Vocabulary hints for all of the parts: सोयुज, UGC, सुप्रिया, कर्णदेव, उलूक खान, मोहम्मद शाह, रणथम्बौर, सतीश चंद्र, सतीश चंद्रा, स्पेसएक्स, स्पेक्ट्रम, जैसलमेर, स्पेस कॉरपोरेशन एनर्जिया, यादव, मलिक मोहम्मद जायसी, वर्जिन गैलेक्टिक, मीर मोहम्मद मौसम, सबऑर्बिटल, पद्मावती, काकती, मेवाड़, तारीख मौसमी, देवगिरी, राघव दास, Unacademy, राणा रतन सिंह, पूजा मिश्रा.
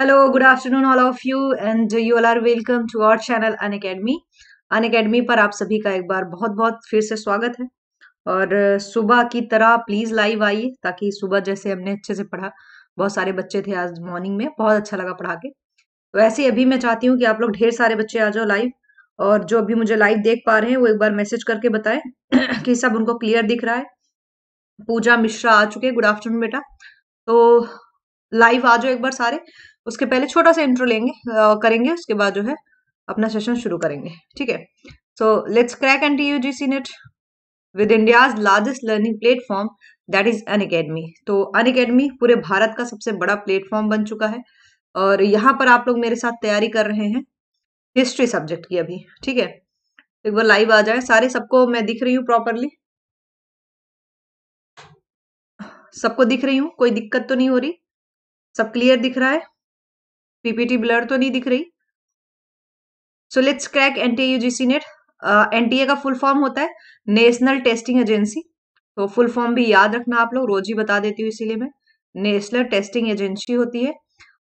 Hello, good afternoon all of you and you all are welcome to our channel Unacademy. Unacademy पर आप सभी का एक बार बहुत बहुत फिर से स्वागत है और सुबह की तरह प्लीज लाइव आइए ताकि सुबह जैसे हमने अच्छे से पढ़ा, बहुत सारे बच्चे थे आज मॉर्निंग में, बहुत अच्छा लगा पढ़ा के, वैसे ही अभी मैं चाहती हूँ कि आप लोग ढेर सारे बच्चे आ जाओ लाइव। और जो अभी मुझे लाइव देख पा रहे हैं वो एक बार मैसेज करके बताएं कि सब उनको क्लियर दिख रहा है। पूजा मिश्रा आ चुके हैं, गुड आफ्टरनून बेटा। तो लाइव आ जाओ एक बार सारे। उसके पहले छोटा सा इंट्रो करेंगे, उसके बाद जो है अपना सेशन शुरू करेंगे, ठीक है। So let's crack n t UGC NET with India's largest learning platform that is Unacademy. तो अनअकैडमी पूरे भारत का सबसे बड़ा प्लेटफॉर्म बन चुका है और यहाँ पर आप लोग मेरे साथ तैयारी कर रहे हैं हिस्ट्री सब्जेक्ट की अभी, ठीक है। एक बार लाइव आ जाए सारे, सबको मैं दिख रही हूँ प्रॉपरली, सबको दिख रही हूँ, कोई दिक्कत तो नहीं हो रही, सब क्लियर दिख रहा है, पीपीटी ब्लर तो नहीं दिख रही। So let's crack NTA UGC NET. NTA का फुल फॉर्म होता है नेशनल टेस्टिंग एजेंसी, तो फुल फॉर्म भी याद रखना आप लोग, रोज ही बता देती हूँ इसीलिए मैं। नेशनल टेस्टिंग एजेंसी होती है,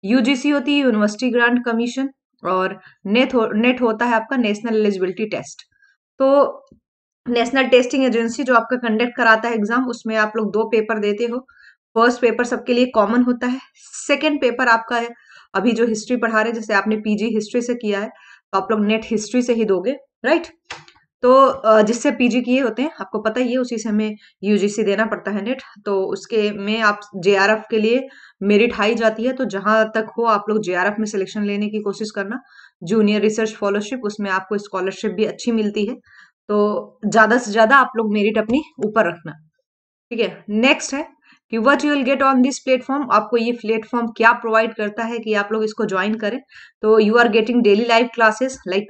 यूजीसी होती है यूनिवर्सिटी ग्रांट कमीशन, और नेट होता है आपका नेशनल एलिजिबिलिटी टेस्ट। तो नेशनल टेस्टिंग एजेंसी जो आपका कंडक्ट कराता है एग्जाम, उसमें आप लोग दो पेपर देते हो। फर्स्ट पेपर सबके लिए कॉमन होता है, सेकेंड पेपर आपका है अभी जो हिस्ट्री पढ़ा रहे, जैसे आपने पीजी हिस्ट्री से किया है तो आप लोग नेट हिस्ट्री से ही दोगे, राइट। तो जिससे पीजी किए होते हैं आपको पता ही है, उसी से हमें यूजीसी देना पड़ता है नेट। तो उसके में आप जेआरएफ के लिए मेरिट हाई जाती है, तो जहां तक हो आप लोग जेआरएफ में सिलेक्शन लेने की कोशिश करना, जूनियर रिसर्च फॉलोशिप, उसमें आपको स्कॉलरशिप भी अच्छी मिलती है। तो ज्यादा से ज्यादा आप लोग मेरिट अपनी ऊपर रखना, ठीक है। नेक्स्ट है कि what you will get on this platform, आपको ये प्लेटफॉर्म क्या प्रोवाइड करता है कि आप लोग इसको ज्वाइन करें। तो you are getting daily live classes like,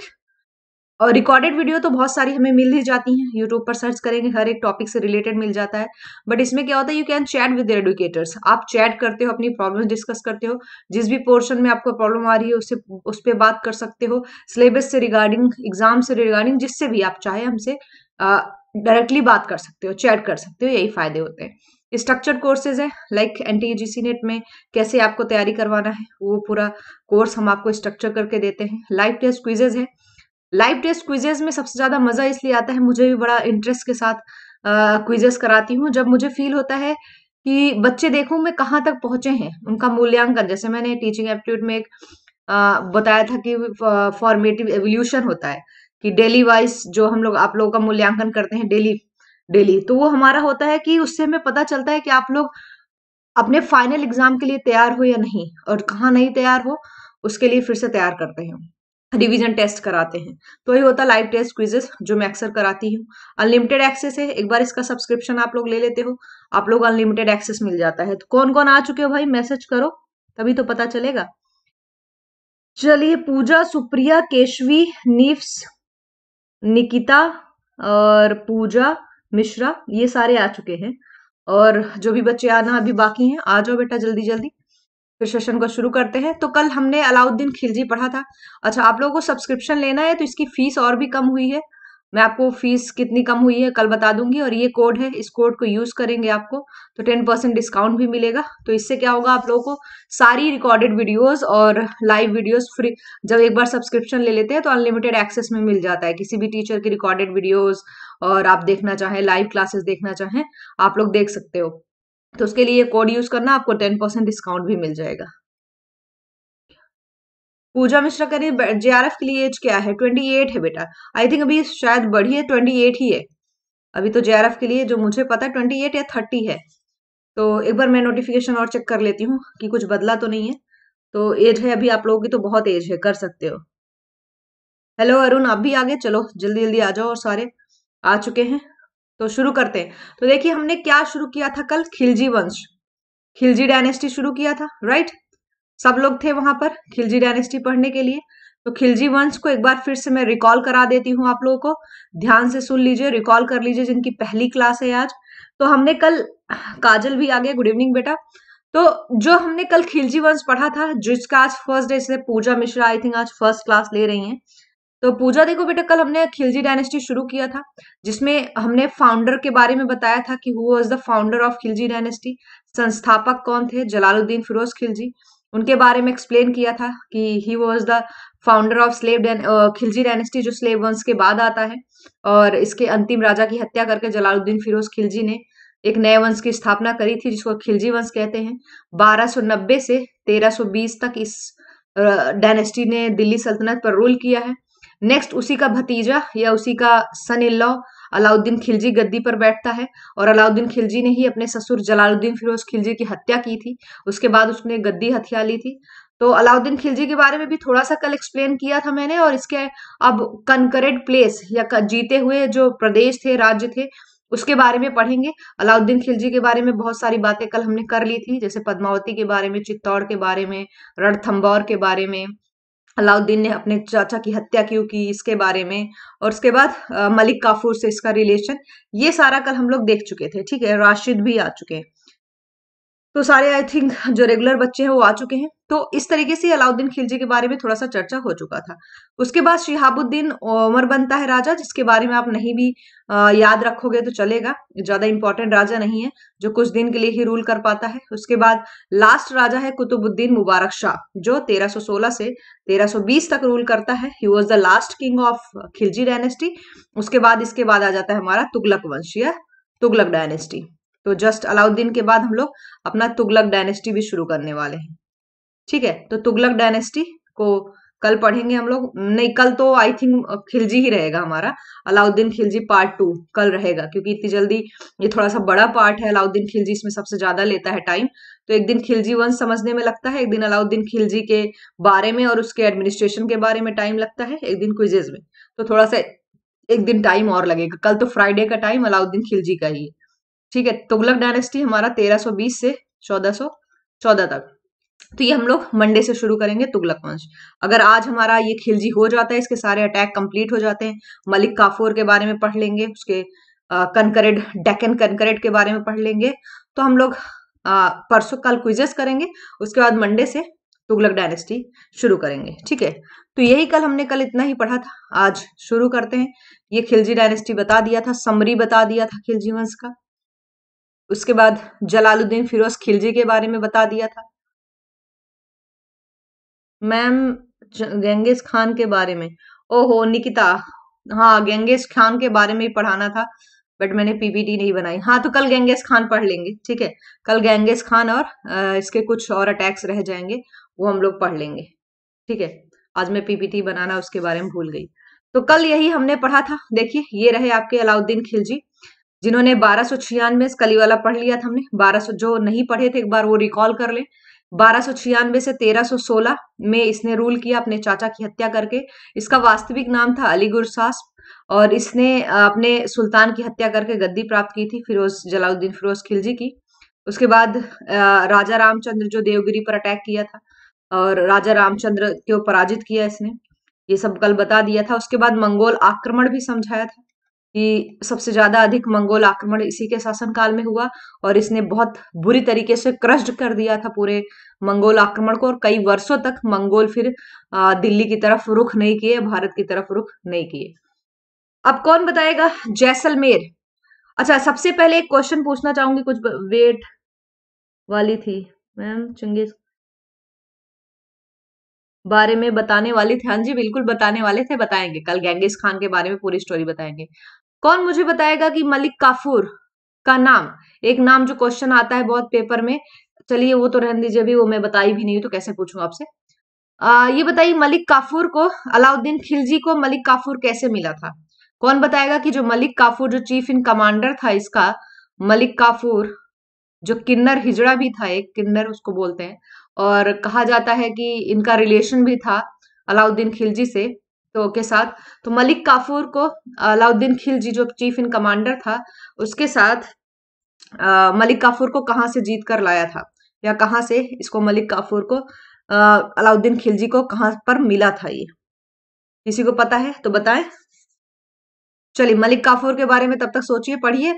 और रिकॉर्डेड वीडियो तो बहुत सारी हमें मिल ही जाती हैं, यूट्यूब पर सर्च करेंगे हर एक टॉपिक से रिलेटेड मिल जाता है। बट इसमें क्या होता है, you can chat with educators, आप चैट करते हो, अपनी प्रॉब्लम्स डिस्कस करते हो, जिस भी पोर्शन में आपको प्रॉब्लम आ रही है उससे उस पर बात कर सकते हो, सिलेबस से रिगार्डिंग, एग्जाम से रिगार्डिंग, जिससे भी आप चाहे हमसे डायरेक्टली बात कर सकते हो, चैट कर सकते हो, यही फायदे होते हैं। स्ट्रक्चर्ड कोर्सेज है लाइक एनटीयूजीसी नेट में कैसे आपको तैयारी करवाना है वो पूरा कोर्स हम आपको स्ट्रक्चर करके देते हैं। लाइव टेस्ट क्विजेज है, लाइव टेस्ट क्विजेज में सबसे ज्यादा मजा इसलिए आता है, मुझे भी बड़ा इंटरेस्ट के साथ क्विजेस कराती हूँ, जब मुझे फील होता है कि बच्चे देखूं मैं कहाँ तक पहुंचे हैं, उनका मूल्यांकन। जैसे मैंने टीचिंग एप्टीट्यूड में एक बताया था कि फॉर्मेटिव एवोल्यूशन होता है कि डेली वाइज जो हम लोग आप लोगों का मूल्यांकन करते हैं डेली, तो वो हमारा होता है कि उससे हमें पता चलता है कि आप लोग अपने फाइनल एग्जाम के लिए तैयार हो या नहीं, और कहाँ नहीं तैयार हो उसके लिए फिर से तैयार करते हैं, रिवीजन टेस्ट कराते हैं। तो ये होता है लाइव टेस्ट क्विजेस जो मैं अक्सर कराती हूँ। अनलिमिटेड एक्सेस है, एक बार इसका सब्सक्रिप्शन आप लोग ले लेते हो, आप लोग अनलिमिटेड एक्सेस मिल जाता है। तो कौन कौन आ चुके हो भाई, मैसेज करो तभी तो पता चलेगा। चलिए, पूजा, सुप्रिया, केशवी, नीफ्स, निकिता और पूजा मिश्रा, ये सारे आ चुके हैं। और जो भी बच्चे आना अभी बाकी हैं आ जाओ बेटा जल्दी जल्दी, फिर सेशन को शुरू करते हैं। तो कल हमने अलाउद्दीन खिलजी पढ़ा था। अच्छा, आप लोगों को सब्सक्रिप्शन लेना है तो इसकी फीस और भी कम हुई है, मैं आपको फीस कितनी कम हुई है कल बता दूंगी। और ये कोड है, इस कोड को यूज करेंगे आपको तो 10% डिस्काउंट भी मिलेगा। तो इससे क्या होगा, आप लोगों को सारी रिकॉर्डेड वीडियोस और लाइव वीडियोस फ्री, जब एक बार सब्सक्रिप्शन ले लेते हैं तो अनलिमिटेड एक्सेस में मिल जाता है, किसी भी टीचर की रिकॉर्डेड वीडियोज, और आप देखना चाहें लाइव क्लासेस देखना चाहें आप लोग देख सकते हो। तो उसके लिए कोड यूज करना, आपको 10% डिस्काउंट भी मिल जाएगा। पूजा मिश्रा कह रही है जेआरएफ के लिए एज क्या है, 28 है बेटा, आई थिंक अभी शायद बढ़ी है, 28 ही है अभी तो जेआरएफ के लिए, जो मुझे पता है 28 या 30 है। तो एक बार मैं नोटिफिकेशन और चेक कर लेती हूँ कि कुछ बदला तो नहीं है। तो एज है अभी आप लोगों की, तो बहुत एज है, कर सकते हो। हेलो अरुण, आप भी आगे, चलो जल्दी जल्दी आ जाओ, और सारे आ चुके हैं तो शुरू करते हैं। तो देखिए हमने क्या शुरू किया था कल, खिलजी वंश, खिलजी डायनेस्टी शुरू किया था, राइट। सब लोग थे वहां पर खिलजी डायनेस्टी पढ़ने के लिए। तो खिलजी वंश को एक बार फिर से मैं रिकॉल करा देती हूँ, आप लोगों को ध्यान से सुन लीजिए, रिकॉल कर लीजिए जिनकी पहली क्लास है आज। तो हमने कल, काजल भी आ गया, गुड इवनिंग बेटा। तो जो हमने कल खिलजी वंश पढ़ा था, जिसका आज फर्स्ट डे, इसलिए पूजा मिश्रा आई थिंक आज फर्स्ट क्लास ले रही है। तो पूजा देखो बेटा, कल हमने खिलजी डायनेस्टी शुरू किया था जिसमें हमने फाउंडर के बारे में बताया था कि who was the founder of Khilji dynasty, संस्थापक कौन थे, जलालुद्दीन फिरोज खिलजी। उनके बारे में एक्सप्लेन किया था कि he was the founder of slave Khilji dynasty, जो स्लेव वंश के बाद आता है, और इसके अंतिम राजा की हत्या करके जलालुद्दीन फिरोज खिलजी ने एक नए वंश की स्थापना करी थी जिसको खिलजी वंश कहते हैं। 1290 से 1320 तक इस डायनेस्टी ने दिल्ली सल्तनत पर रूल किया है। नेक्स्ट उसी का भतीजा या उसी का son in law Alauddin Khilji गद्दी पर बैठता है, और अलाउद्दीन खिलजी ने ही अपने ससुर जलालुद्दीन फिरोज खिलजी की हत्या की थी, उसके बाद उसने गद्दी हथिया ली थी। तो अलाउद्दीन खिलजी के बारे में भी थोड़ा सा कल एक्सप्लेन किया था मैंने, और इसके अब कनकरेड प्लेस या जीते हुए जो प्रदेश थे, राज्य थे, उसके बारे में पढ़ेंगे। अलाउद्दीन खिलजी के बारे में बहुत सारी बातें कल हमने कर ली थी, जैसे पद्मावती के बारे में, चित्तौड़ के बारे में, रणथम्बौर के बारे में, अलाउद्दीन ने अपने चाचा की हत्या क्यों की, इसके बारे में, और उसके बाद मलिक काफूर से इसका रिलेशन, ये सारा कल हम लोग देख चुके थे। ठीक है, राशिद भी आ चुके हैं, तो सारे आई थिंक जो रेगुलर बच्चे हैं वो आ चुके हैं। तो इस तरीके से अलाउद्दीन खिलजी के बारे में थोड़ा सा चर्चा हो चुका था। उसके बाद शिहाबुद्दीन ओमर बनता है राजा, जिसके बारे में आप नहीं भी याद रखोगे तो चलेगा, ज्यादा इंपॉर्टेंट राजा नहीं है, जो कुछ दिन के लिए ही रूल कर पाता है। उसके बाद लास्ट राजा है कुतुबुद्दीन मुबारक शाह, जो 1316 से 1320 तक रूल करता है। He was the last king of Khilji dynasty. उसके बाद इसके बाद आ जाता है हमारा तुगलक वंश या तुगलक डायनेस्टी। तो जस्ट अलाउद्दीन के बाद हम लोग अपना तुगलक डायनेस्टी भी शुरू करने वाले हैं। ठीक है, तो तुगलक डायनेस्टी को कल पढ़ेंगे हम लोग। नहीं, कल तो आई थिंक खिलजी ही रहेगा हमारा, अलाउद्दीन खिलजी पार्ट 2 कल रहेगा, क्योंकि इतनी जल्दी ये थोड़ा सा बड़ा पार्ट है, अलाउद्दीन खिलजी इसमें सबसे ज्यादा लेता है टाइम। तो एक दिन खिलजी वंश समझने में लगता है, एक दिन अलाउद्दीन खिलजी के बारे में और उसके एडमिनिस्ट्रेशन के बारे में टाइम लगता है, एक दिन क्विजेज में, तो थोड़ा सा एक दिन टाइम और लगेगा। कल तो फ्राइडे का टाइम अलाउद्दीन खिलजी का ही है। ठीक है, तुगलक डायनेस्टी हमारा 1320 से 1414 तक, तो ये हम लोग मंडे से शुरू करेंगे तुगलक वंश। अगर आज हमारा ये खिलजी हो जाता है, इसके सारे अटैक कंप्लीट हो जाते हैं, मलिक काफूर के बारे में पढ़ लेंगे, उसके कनकरेड डेकन कनकरेड के बारे में पढ़ लेंगे, तो हम लोग परसों कल क्विजेस करेंगे, उसके बाद मंडे से तुगलक डायनेस्टी शुरू करेंगे। ठीक है, तो यही कल हमने कल इतना ही पढ़ा था, आज शुरू करते हैं। ये खिलजी डायनेस्टी बता दिया था, समरी बता दिया था खिलजी वंश का, उसके बाद जलालुद्दीन फिरोज खिलजी के बारे में बता दिया था, मैम चंगेज खान के बारे में, ओहो निकिता, हाँ चंगेज खान के बारे में ही पढ़ाना था, बट मैंने पीपीटी नहीं बनाई। हाँ, तो कल चंगेज खान पढ़ लेंगे। ठीक है, कल चंगेज खान और इसके कुछ और अटैक्स रह जाएंगे, वो हम लोग पढ़ लेंगे। ठीक है, आज मैं पीपीटी बनाना उसके बारे में भूल गई। तो कल यही हमने पढ़ा था। देखिए, ये रहे आपके अलाउद्दीन खिलजी, जिन्होंने 1296 कलीवाला पढ़ लिया था हमने। 1200 जो नहीं पढ़े थे एक बार वो रिकॉल कर ले। 1296 से 1316 में इसने रूल किया अपने चाचा की हत्या करके। इसका वास्तविक नाम था अली गुरसास्प, और इसने अपने सुल्तान की हत्या करके गद्दी प्राप्त की थी फिरोज जलालुद्दीन फिरोज खिलजी की। उसके बाद राजा रामचंद्र, जो देवगिरी पर अटैक किया था, और राजा रामचंद्र को पराजित किया इसने, ये सब कल बता दिया था। उसके बाद मंगोल आक्रमण भी समझाया था कि सबसे ज्यादा अधिक मंगोल आक्रमण इसी के शासनकाल में हुआ, और इसने बहुत बुरी तरीके से क्रश्ड कर दिया था पूरे मंगोल आक्रमण को, और कई वर्षों तक मंगोल फिर दिल्ली की तरफ रुख नहीं किए, भारत की तरफ रुख नहीं किए। अब कौन बताएगा? जैसलमेर। अच्छा, सबसे पहले एक क्वेश्चन पूछना चाहूंगी, कुछ वेट वाली थी मैम चंगेज बारे में बताने वाले थे। हाँ जी, बिल्कुल बताने वाले थे, बताएंगे कल चंगेज खान के बारे में पूरी स्टोरी बताएंगे। कौन मुझे बताएगा कि मलिक काफूर का नाम, एक नाम जो क्वेश्चन आता है बहुत पेपर में, चलिए वो तो रहने दीजिए, अभी वो मैं बताई भी नहीं, तो कैसे पूछूं आपसे। ये बताइए, मलिक काफूर को, अलाउद्दीन खिलजी को मलिक काफूर कैसे मिला था? कौन बताएगा कि जो मलिक काफूर जो चीफ इन कमांडर था इसका, मलिक काफूर जो किन्नर हिजड़ा भी था, एक किन्नर उसको बोलते हैं, और कहा जाता है कि इनका रिलेशन भी था अलाउद्दीन खिलजी से तो के साथ। तो मलिक काफूर को अलाउद्दीन खिलजी जो चीफ इन कमांडर था उसके साथ मलिक काफूर को कहाँ से जीत कर लाया था, या कहाँ से इसको मलिक काफूर को अलाउद्दीन खिलजी को कहाँ पर मिला था, ये किसी को पता है तो बताएं। चलिए, मलिक काफूर के बारे में तब तक सोचिए, पढ़िए।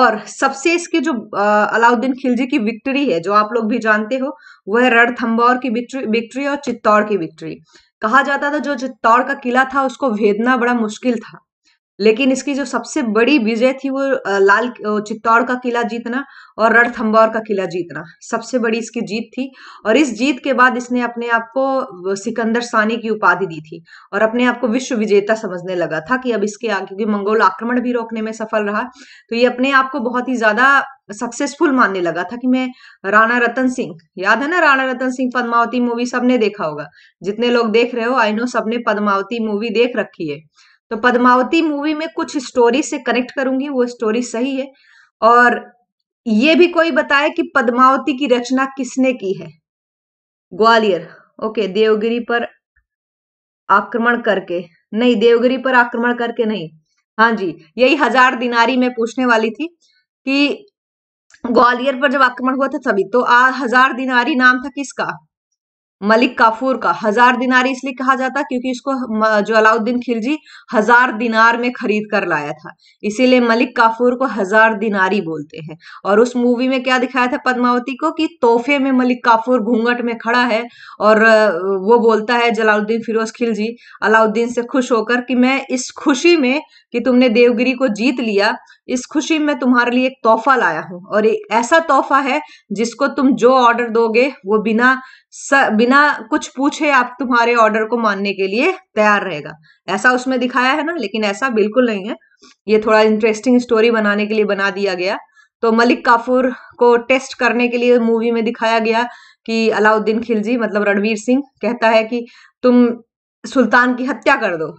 और सबसे इसके जो अलाउद्दीन खिलजी की विक्ट्री है, जो आप लोग भी जानते हो, वह है रणथम्बौर की विक्ट्री और चित्तौड़ की विक्ट्री। कहा जाता था जो चित्तौड़ का किला था उसको भेदना बड़ा मुश्किल था, लेकिन इसकी जो सबसे बड़ी विजय थी वो लाल चित्तौड़ का किला जीतना और रणथम्बौर का किला जीतना सबसे बड़ी इसकी जीत थी। और इस जीत के बाद इसने अपने आप को सिकंदर सानी की उपाधि दी थी और अपने आप को विश्व विजेता समझने लगा था कि अब इसके आगे, क्योंकि मंगोल आक्रमण भी रोकने में सफल रहा, तो ये अपने आप को बहुत ही ज्यादा सक्सेसफुल मानने लगा था कि मैं राणा रतन सिंह, याद है ना राणा रतन सिंह पद्मावती मूवी सबने देखा होगा, जितने लोग देख रहे हो आई नो सबने पद्मावती मूवी देख रखी है। तो पद्मावती मूवी में कुछ स्टोरी से कनेक्ट करूंगी, वो स्टोरी सही है। और ये भी कोई बताए कि पद्मावती की रचना किसने की है। ग्वालियर, ओके, देवगिरी पर आक्रमण करके नहीं, देवगिरी पर आक्रमण करके नहीं, हाँ जी यही 1000 दिनारी में पूछने वाली थी कि ग्वालियर पर जब आक्रमण हुआ था तभी तो 1000 दिनारी नाम था किसका, मलिक काफूर का। 1000 दिनारी इसलिए कहा जाता क्योंकि इसको जो अलाउद्दीन खिलजी 1000 दिनार में खरीद कर लाया था, इसीलिए मलिक काफूर को 1000 दिनारी बोलते हैं। और उस मूवी में क्या दिखाया था पद्मावती को कि तोहफे में मलिक काफूर घूंघट में खड़ा है और वो बोलता है जलालुद्दीन फिरोज खिलजी अलाउद्दीन से खुश होकर कि मैं इस खुशी में कि तुमने देवगिरी को जीत लिया, इस खुशी में तुम्हारे लिए एक तोहफा लाया हूं और एक ऐसा तोहफा है जिसको तुम जो ऑर्डर दोगे वो बिना कुछ पूछे आप तुम्हारे ऑर्डर को मानने के लिए तैयार रहेगा। ऐसा उसमें दिखाया है ना, लेकिन ऐसा बिल्कुल नहीं है, ये थोड़ा इंटरेस्टिंग स्टोरी बनाने के लिए बना दिया गया। तो मलिक काफूर को टेस्ट करने के लिए मूवी में दिखाया गया कि अलाउद्दीन खिलजी मतलब रणवीर सिंह कहता है कि तुम सुल्तान की हत्या कर दो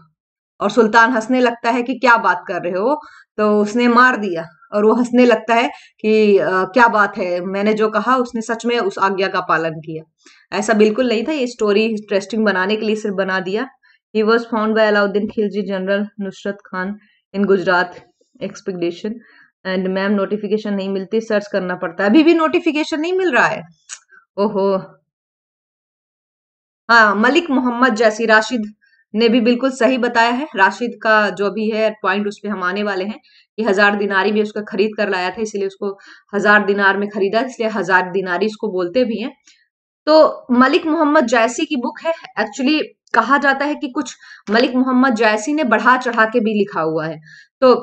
और सुल्तान हंसने लगता है कि क्या बात कर रहे हो, तो उसने मार दिया और वो हंसने लगता है कि क्या बात है, मैंने जो कहा उसने सच में उस आज्ञा का पालन किया। ऐसा बिल्कुल नहीं था, ये स्टोरी इंटरेस्टिंग बनाने के लिए सिर्फ बना दिया। He was found by Alauddin Khilji general Nusrat Khan in Gujarat expectation and ma'am notification नहीं मिलती, सर्च करना पड़ता है, अभी भी नोटिफिकेशन नहीं मिल रहा है। ओहो हाँ, मलिक मोहम्मद जायसी, राशिद ने भी बिल्कुल सही बताया है। राशिद का जो भी है पॉइंट उस पे हम आने वाले हैं कि 1000 दिनारी भी उसका खरीद कर लाया था, इसलिए उसको 1000 दिनार में खरीदा, इसलिए 1000 दिनारी इसको बोलते भी हैं। तो मलिक मोहम्मद जायसी की बुक है, एक्चुअली कहा जाता है कि कुछ मलिक मोहम्मद जायसी ने बढ़ा चढ़ा के भी लिखा हुआ है। तो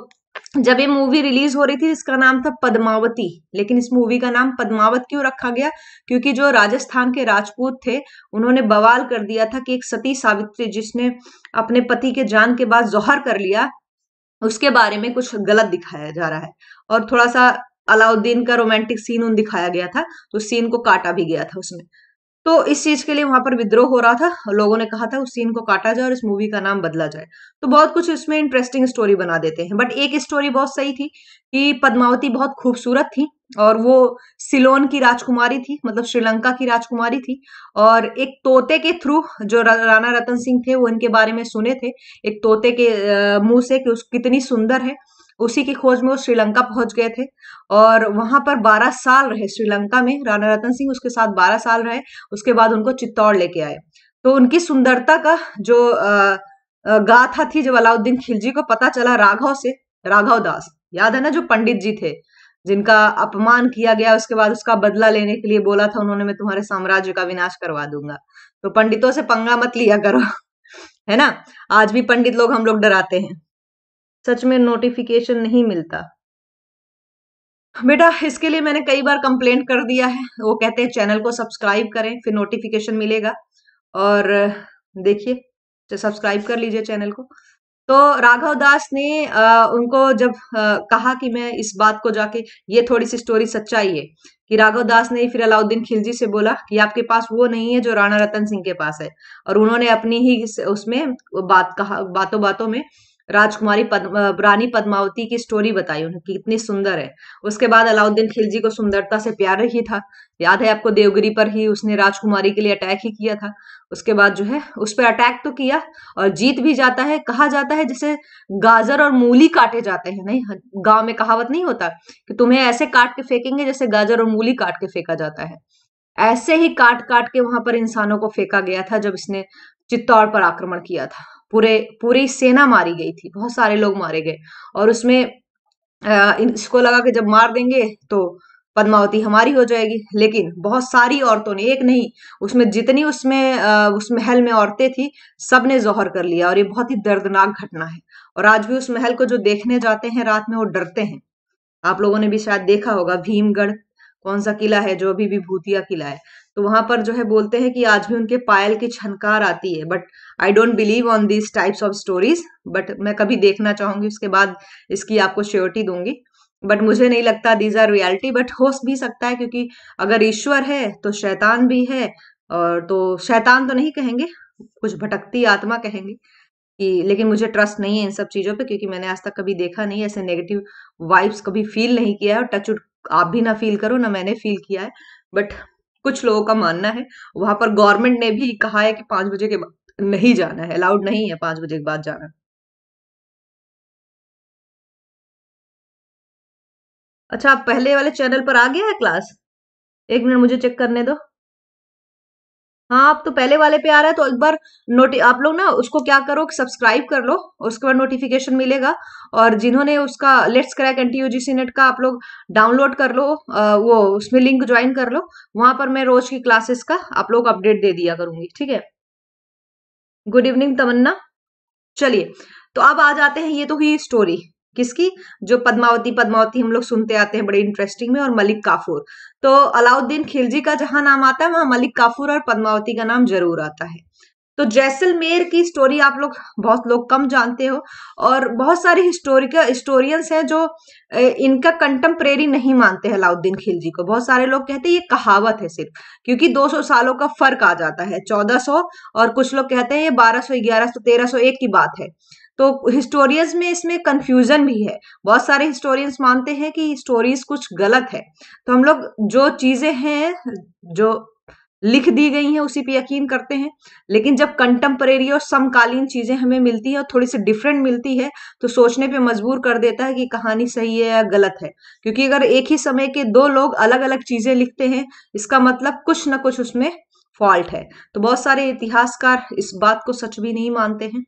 जब ये मूवी रिलीज हो रही थी इसका नाम था पद्मावती, लेकिन इस मूवी का नाम पद्मावत क्यों रखा गया, क्योंकि जो राजस्थान के राजपूत थे उन्होंने बवाल कर दिया था कि एक सती सावित्री जिसने अपने पति के जान के बाद जौहर कर लिया, उसके बारे में कुछ गलत दिखाया जा रहा है और थोड़ा सा अलाउद्दीन का रोमांटिक सीन उन दिखाया गया था, तो सीन को काटा भी गया था उसमें। तो इस चीज के लिए वहां पर विद्रोह हो रहा था, लोगों ने कहा था उस सीन को काटा जाए और इस मूवी का नाम बदला जाए। तो बहुत कुछ इसमें इंटरेस्टिंग स्टोरी बना देते हैं, बट एक स्टोरी बहुत सही थी कि पद्मावती बहुत खूबसूरत थी और वो सिलोन की राजकुमारी थी, मतलब श्रीलंका की राजकुमारी थी। और एक तोते के थ्रू जो राणा रतन सिंह थे वो इनके बारे में सुने थे, एक तोते के मुंह से कि कितनी सुंदर है, उसी की खोज में वो श्रीलंका पहुंच गए थे और वहां पर 12 साल रहे श्रीलंका में। राणा रतन सिंह उसके साथ 12 साल रहे, उसके बाद उनको चित्तौड़ लेके आए। तो उनकी सुंदरता का जो गाथा थी, जब अलाउद्दीन खिलजी को पता चला राघव से, राघव दास याद है ना जो पंडित जी थे जिनका अपमान किया गया, उसके बाद उसका बदला लेने के लिए बोला था उन्होंने मैं तुम्हारे साम्राज्य का विनाश करवा दूंगा। तो पंडितों से पंगा मत लिया करो, है ना, आज भी पंडित लोग हम लोग डराते हैं। सच में नोटिफिकेशन नहीं मिलता बेटा, इसके लिए मैंने कई बार कंप्लेंट कर दिया है, वो कहते हैं चैनल को सब्सक्राइब करें फिर नोटिफिकेशन मिलेगा। और देखिए सब्सक्राइब कर लीजिए चैनल को। तो राघव दास ने उनको जब कहा कि मैं इस बात को जाके, ये थोड़ी सी स्टोरी सच्चाई है कि राघव दास ने फिर अलाउद्दीन खिलजी से बोला कि आपके पास वो नहीं है जो राणा रतन सिंह के पास है, और उन्होंने अपनी ही उसमें बात कहा, बातों बातों में राजकुमारी रानी पद्मावती की स्टोरी बताई उन्हें कि कितनी सुंदर है। उसके बाद अलाउद्दीन खिलजी को सुंदरता से प्यार ही था, याद है आपको देवगिरी पर ही उसने राजकुमारी के लिए अटैक ही किया था। उसके बाद जो है उस पर अटैक तो किया और जीत भी जाता है। कहा जाता है जैसे गाजर और मूली काटे जाते हैं, नहीं गाँव में कहावत नहीं होता कि तुम्हें ऐसे काट के फेंकेंगे जैसे गाजर और मूली काट के फेंका जाता है, ऐसे ही काट काट के वहां पर इंसानों को फेंका गया था जब इसने चित्तौड़ पर आक्रमण किया था। पूरी सेना मारी गई थी, बहुत सारे लोग मारे गए और उसमें इसको लगा कि जब मार देंगे तो पद्मावती हमारी हो जाएगी। लेकिन बहुत सारी औरतों ने, एक नहीं, उसमें जितनी उस महल में औरतें थी सबने जौहर कर लिया। और ये बहुत ही दर्दनाक घटना है। और आज भी उस महल को जो देखने जाते हैं रात में वो डरते हैं। आप लोगों ने भी शायद देखा होगा भीमगढ़ कौन सा किला है जो अभी भी भूतिया किला है, तो वहां पर जो है बोलते हैं कि आज भी उनके पायल की छनकार आती है। But I don't believe on this types of stories, but मैं कभी देखना चाहूंगी, उसके बाद इसकी आपको श्योरिटी दूंगी। बट मुझे नहीं लगता दीज आर रियलिटी, बट हो भी सकता है, क्योंकि अगर ईश्वर है तो शैतान भी है। और तो शैतान तो नहीं कहेंगे, कुछ भटकती आत्मा कहेंगे कि, लेकिन मुझे ट्रस्ट नहीं है इन सब चीजों पे, क्योंकि मैंने आज तक कभी देखा नहीं, ऐसे नेगेटिव वाइब्स कभी फील नहीं किया है। और टचवुड आप भी ना फील करो, ना मैंने फील किया है। बट कुछ लोगों का मानना है, वहां पर गवर्नमेंट ने भी कहा है कि 5 बजे के बाद नहीं जाना है, अलाउड नहीं है 5 बजे के बाद जाना। अच्छा, आप पहले वाले चैनल पर आ गया है क्लास? 1 मिनट मुझे चेक करने दो। हाँ, आप तो पहले वाले पे आ रहा है, तो एक बार आप लोग ना उसको क्या करो, सब्सक्राइब कर लो, उसके बाद नोटिफिकेशन मिलेगा। और जिन्होंने उसका let's crack NT UGC NET का आप लोग डाउनलोड कर लो, वो उसमें लिंक ज्वाइन कर लो, वहां पर मैं रोज की क्लासेस का आप लोग अपडेट दे दिया करूंगी, ठीक है। Good evening Tamanna. चलिए, तो अब आ जाते हैं, ये तो हुई स्टोरी किसकी, जो पद्मावती हम लोग सुनते आते हैं बड़े इंटरेस्टिंग में, और मलिक काफूर। तो अलाउद्दीन खिलजी का जहां नाम आता है वहां मलिक काफूर और पद्मावती का नाम जरूर आता है। तो जैसलमेर की स्टोरी आप लोग बहुत लोग कम जानते हो, और बहुत सारे हिस्टोरियंस हैं जो इनका कंटेम्परेरी नहीं मानते हैं अलाउद्दीन खिलजी को। बहुत सारे लोग कहते हैं ये कहावत है सिर्फ, क्योंकि 200 सालों का फर्क आ जाता है, 1400, और कुछ लोग कहते हैं ये 1200, 1100, 1301 की बात है। तो हिस्टोरियंस में इसमें कंफ्यूजन भी है, बहुत सारे हिस्टोरियंस मानते हैं कि स्टोरीज कुछ गलत है। तो हम लोग जो चीजें हैं जो लिख दी गई हैं उसी पे यकीन करते हैं, लेकिन जब कंटेम्परेरी और समकालीन चीजें हमें मिलती हैं और थोड़ी सी डिफरेंट मिलती है तो सोचने पे मजबूर कर देता है कि कहानी सही है या गलत है। क्योंकि अगर एक ही समय के 2 लोग अलग अलग चीजें लिखते हैं, इसका मतलब कुछ ना कुछ उसमें फॉल्ट है। तो बहुत सारे इतिहासकार इस बात को सच भी नहीं मानते हैं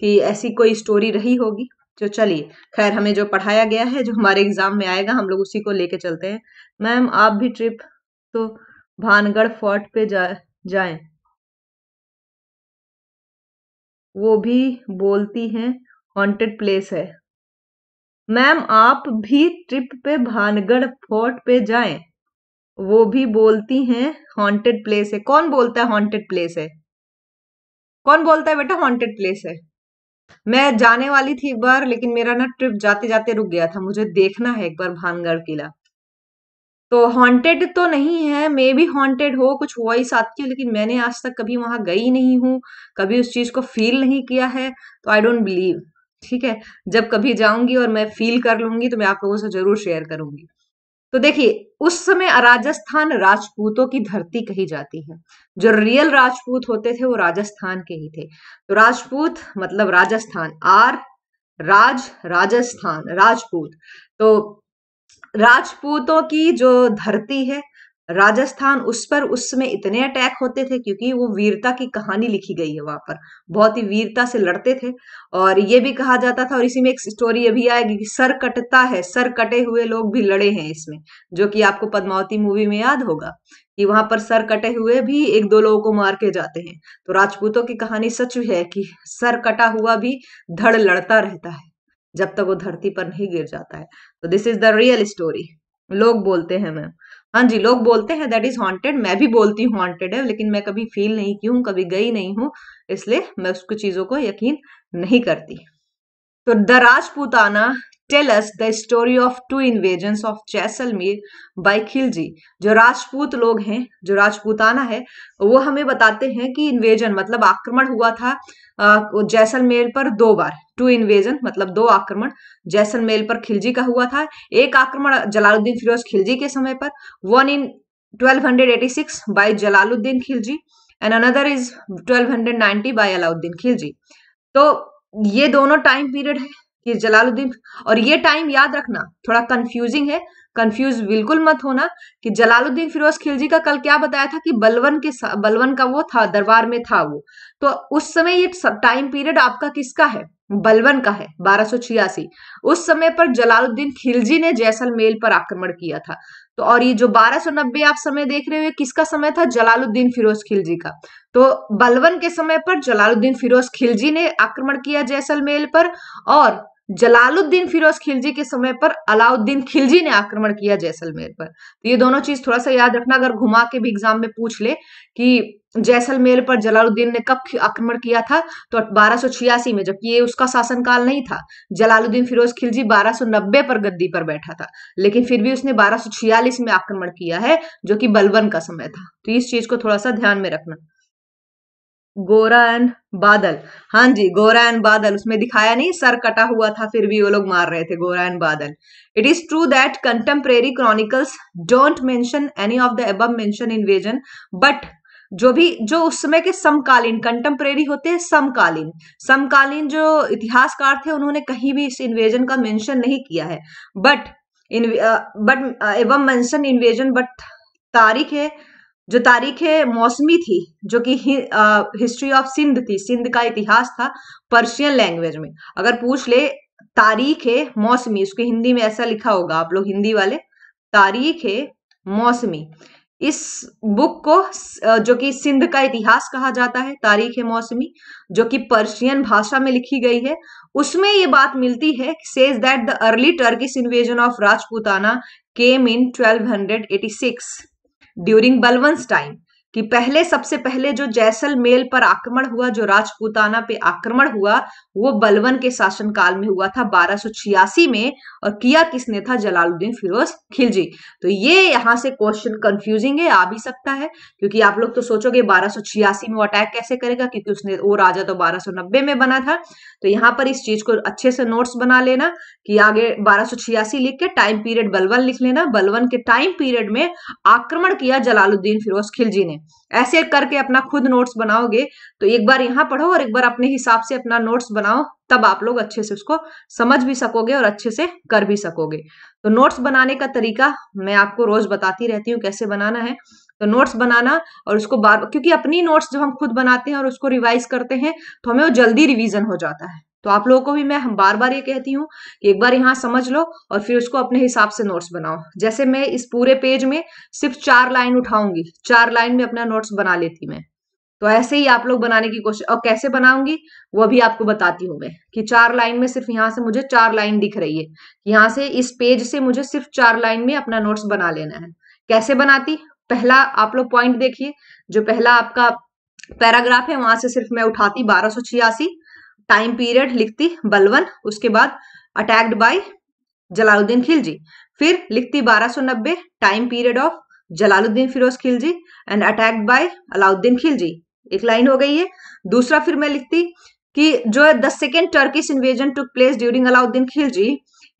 कि ऐसी कोई स्टोरी रही होगी। तो चलिए, खैर हमें जो पढ़ाया गया है, जो हमारे एग्जाम में आएगा, हम लोग उसी को लेके चलते हैं। मैम आप भी ट्रिप तो भानगढ़ फोर्ट पे जाएं, वो भी बोलती हैं हॉन्टेड प्लेस है। मैम आप भी ट्रिप पे भानगढ़ फोर्ट पे जाएं, वो भी बोलती हैं हॉन्टेड प्लेस है। कौन बोलता है हॉन्टेड प्लेस है? कौन बोलता है बेटा हॉन्टेड प्लेस है? मैं जाने वाली थी एक बार, लेकिन मेरा ना ट्रिप जाते जाते रुक गया था। मुझे देखना है एक बार भानगढ़ किला। तो हॉन्टेड तो नहीं है, मे भी हॉन्टेड हो, कुछ हुआ ही साथ की, लेकिन मैंने आज तक कभी वहां गई नहीं हूँ, कभी उस चीज को फील नहीं किया है, तो आई डोंट बिलीव, ठीक है। जब कभी जाऊंगी और मैं फील कर लूंगी तो मैं आप लोगों से जरूर शेयर करूंगी। तो देखिए, उस समय राजस्थान राजपूतों की धरती कही जाती है। जो रियल राजपूत होते थे वो राजस्थान के ही थे। तो राजपूत मतलब राजस्थान, राजस्थान राजपूत। तो राजपूतों की जो धरती है राजस्थान, उस पर उस समय इतने अटैक होते थे, क्योंकि वो वीरता की कहानी लिखी गई है वहां पर, बहुत ही वीरता से लड़ते थे। और ये भी कहा जाता था, और इसी में एक स्टोरी अभी आएगी कि सर कटता है, सर कटे हुए लोग भी लड़े हैं इसमें, जो कि आपको पद्मावती मूवी में याद होगा कि वहां पर सर कटे हुए भी 1-2 लोगों को मार के जाते हैं। तो राजपूतों की कहानी सच है कि सर कटा हुआ भी धड़ लड़ता रहता है जब तक वो धरती पर नहीं गिर जाता है। तो this is the real story. लोग बोलते हैं मैम, हाँ जी लोग बोलते हैं दैट इज हॉन्टेड। मैं भी बोलती हूँ हॉन्टेड है, लेकिन मैं कभी फील नहीं की हूँ, कभी गई नहीं हूँ, इसलिए मैं उसको चीजों को यकीन नहीं करती। तो the Rajputana tell us the story of 2 invasions of जैसलमेर by Khilji. जो राजपूत लोग हैं, जो राजपूताना है, वो हमें बताते हैं कि इन्वेजन मतलब आक्रमण हुआ था जैसलमेर पर 2 बार। 2 इन्वेजन मतलब 2 आक्रमण जैसलमेर पर खिलजी का हुआ था। एक आक्रमण जलालुद्दीन फिरोज खिलजी के समय पर, 1 in 1286 by Jalaluddin Khilji and another is 1290 by Alauddin Khilji. तो ये दोनों टाइम पीरियड है कि जलालुद्दीन, और ये टाइम याद रखना थोड़ा कंफ्यूजिंग है, कंफ्यूज बिल्कुल मत होना कि जलालुद्दीन फिरोज खिलजी का कल क्या बताया था कि बलवन का वो था, दरबार में था वो। तो उस समय ये टाइम पीरियड आपका किसका है? बलवन का है, 1286। उस समय पर जलालुद्दीन खिलजी ने जैसलमेर पर आक्रमण किया था। तो और ये जो 1290 आप समय देख रहे हो, किसका समय था? जलालुद्दीन फिरोज खिलजी का। तो बलवन के समय पर जलालुद्दीन फिरोज खिलजी ने आक्रमण किया जैसलमेर पर, और जलालुद्दीन फिरोज खिलजी के समय पर अलाउद्दीन खिलजी ने आक्रमण किया जैसलमेर पर। तो ये दोनों चीज थोड़ा सा याद रखना, अगर घुमा के भी एग्जाम में पूछ ले कि जैसलमेर पर जलालुद्दीन ने कब आक्रमण किया था, तो 1286 में, जबकि ये उसका शासनकाल नहीं था। जलालुद्दीन फिरोज खिलजी 1290 पर गद्दी पर बैठा था, लेकिन फिर भी उसने 1246 में आक्रमण किया है, जो कि बलवन का समय था। तो इस चीज को थोड़ा सा ध्यान में रखना। गोरा एंड बादल, हाँ जी, गोरा एंड बादल, उसमें दिखाया नहीं सर कटा हुआ था, फिर भी वो लोग मार रहे थे, Gora and Badal. It is true that contemporary chronicles don't mention any of the above mention invasion, but जो भी जो उस समय के समकालीन, कंटेम्परेरी होते हैं समकालीन, समकालीन जो इतिहासकार थे उन्होंने कहीं भी इस इन्वेजन का मेंशन नहीं किया है। बट एवं मेंशन इन्वेजन, बट तारीख है, जो तारीख है मौसमी थी, जो कि हिस्ट्री ऑफ सिंध थी, सिंध का इतिहास था पर्शियन लैंग्वेज में। अगर पूछ ले तारीख है मौसमी, उसके हिंदी में ऐसा लिखा होगा, आप लोग हिंदी वाले, तारीख है मौसमी। इस बुक को, जो कि सिंध का इतिहास कहा जाता है, तारीख ए मौसमी, जो कि पर्शियन भाषा में लिखी गई है, उसमें ये बात मिलती है, says that the early Turkish invasion of Rajputana came in 1286 during Balban's time, कि पहले, सबसे पहले जो जैसलमेर पर आक्रमण हुआ, जो राजपूताना पे आक्रमण हुआ, वो बलवन के शासनकाल में हुआ था 1286 में, और किया किसने था? जलालुद्दीन फिरोज खिलजी। तो ये यहाँ से क्वेश्चन कंफ्यूजिंग है, आ भी सकता है, क्योंकि आप लोग तो सोचोगे 1286 में वो अटैक कैसे करेगा, क्योंकि उसने वो राजा तो 1290 में बना था। तो यहाँ पर इस चीज को अच्छे से नोट्स बना लेना कि आगे 1286 लिख के टाइम पीरियड बलवन लिख लेना, बलवन के टाइम पीरियड में आक्रमण किया जलालुद्दीन फिरोज खिलजी ने। ऐसे करके अपना खुद नोट्स बनाओगे, तो एक बार यहाँ पढ़ो और एक बार अपने हिसाब से अपना नोट्स बनाओ, तब आप लोग अच्छे से उसको समझ भी सकोगे और अच्छे से कर भी सकोगे। तो नोट्स बनाने का तरीका मैं आपको रोज बताती रहती हूँ कैसे बनाना है। तो नोट्स बनाना और उसको बार, क्योंकि अपनी नोट्स जब हम खुद बनाते हैं और उसको रिवाइज करते हैं तो हमें वो जल्दी रिविजन हो जाता है। तो आप लोगों को भी मैं बार बार ये कहती हूँ कि एक बार यहाँ समझ लो और फिर उसको अपने हिसाब से नोट्स बनाओ। जैसे मैं इस पूरे पेज में सिर्फ 4 लाइन उठाऊंगी, 4 लाइन में अपना नोट्स बना लेती मैं। तो ऐसे ही आप लोग बनाने की कोशिश, और कैसे बनाऊंगी वो भी आपको बताती हूँ मैं, कि 4 लाइन में सिर्फ, यहाँ से मुझे 4 लाइन दिख रही है, यहाँ से इस पेज से मुझे सिर्फ 4 लाइन में अपना नोट्स बना लेना है। कैसे बनाती? पहला आप लोग पॉइंट देखिए, जो पहला आपका पैराग्राफ है वहां से सिर्फ मैं उठाती 1286 टाइम पीरियड लिखती बलवन, उसके बाद अटैक्ड बाय जलालुद्दीन खिलजी, फिर लिखती 1290 time period of Jalaluddin Firoz Khilji and attacked by Alauddin Khilji, एक लाइन हो गई है। दूसरा फिर मैं लिखती कि जो है the second Turkish invasion took place during Alauddin Khilji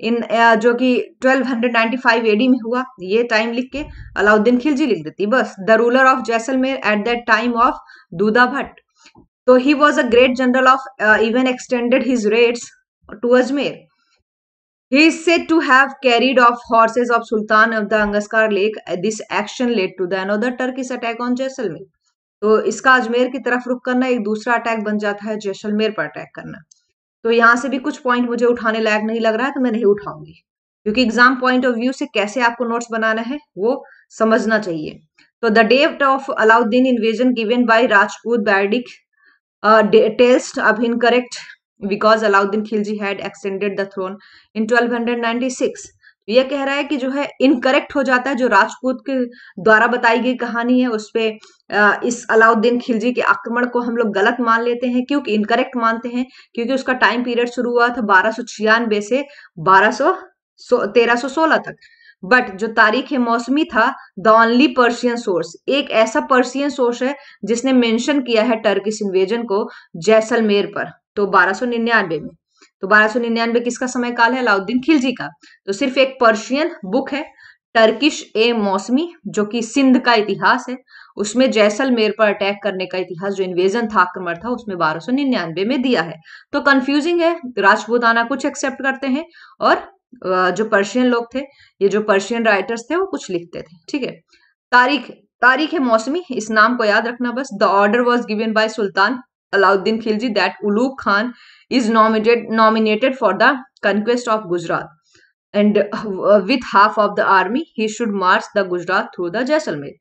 in, जो कि 1295 एडी में हुआ, ये टाइम लिख के अलाउद्दीन खिलजी लिख देती बस। The ruler of जैसलमेर at that time of Dudha Bhatt, तो he was a great general of even extended his raids to Ajmer, he is said to have carried off horses of Sultan of the Angaskar Lake, this action led to the another Turkish attack on Jaisalmer, तो इसका अजमेर की तरफ रुख करना एक दूसरा attack बन जाता है, जैसलमेर पर अटैक करना। तो यहाँ से भी कुछ पॉइंट मुझे उठाने लायक नहीं लग रहा है तो मैं नहीं उठाऊंगी, क्योंकि एग्जाम पॉइंट ऑफ व्यू से कैसे आपको नोट्स बनाना है वो समझना चाहिए। तो the date of Alauddin invasion given by Rajput bardic tales अब incorrect because Alauddin Khilji had extended the throne in 1296। यह कह रहा है कि जो है इनकरेक्ट हो जाता है, जो राजपूत के द्वारा बताई गई कहानी है उस पे इस अलाउद्दीन खिलजी के आक्रमण को हम लोग गलत मान लेते हैं, क्योंकि इनकरेक्ट मानते हैं, क्योंकि उसका टाइम पीरियड शुरू हुआ था 1296 से 1316 तक। बट जो तारीख मौसमी था द ओनली पर्शियन सोर्स, एक ऐसा पर्शियन सोर्स है जिसने मेंशन किया है टर्किश इन्वेजन को जैसलमेर पर, तो 1299 में। तो 1299 किसका समय काल है? अलाउद्दीन खिलजी का। तो सिर्फ एक पर्शियन बुक है टर्किश ए मौसमी, जो कि सिंध का इतिहास है, उसमें जैसलमेर पर अटैक करने का इतिहास, जो इन्वेजन था, आक्रमण था, उसमें 1299 में दिया है। तो कंफ्यूजिंग है, राजपूताना कुछ एक्सेप्ट करते हैं और जो पर्शियन लोग थे, ये जो पर्शियन राइटर्स थे, वो कुछ लिखते थे। ठीक है, तारीख है मौसमी, इस नाम को याद रखना बस। The order was given by sultan Alauddin Khilji that उलूक खान is nominated for the conquest of Gujarat, and with half of the army he should march the Gujarat through the Jaisalmer.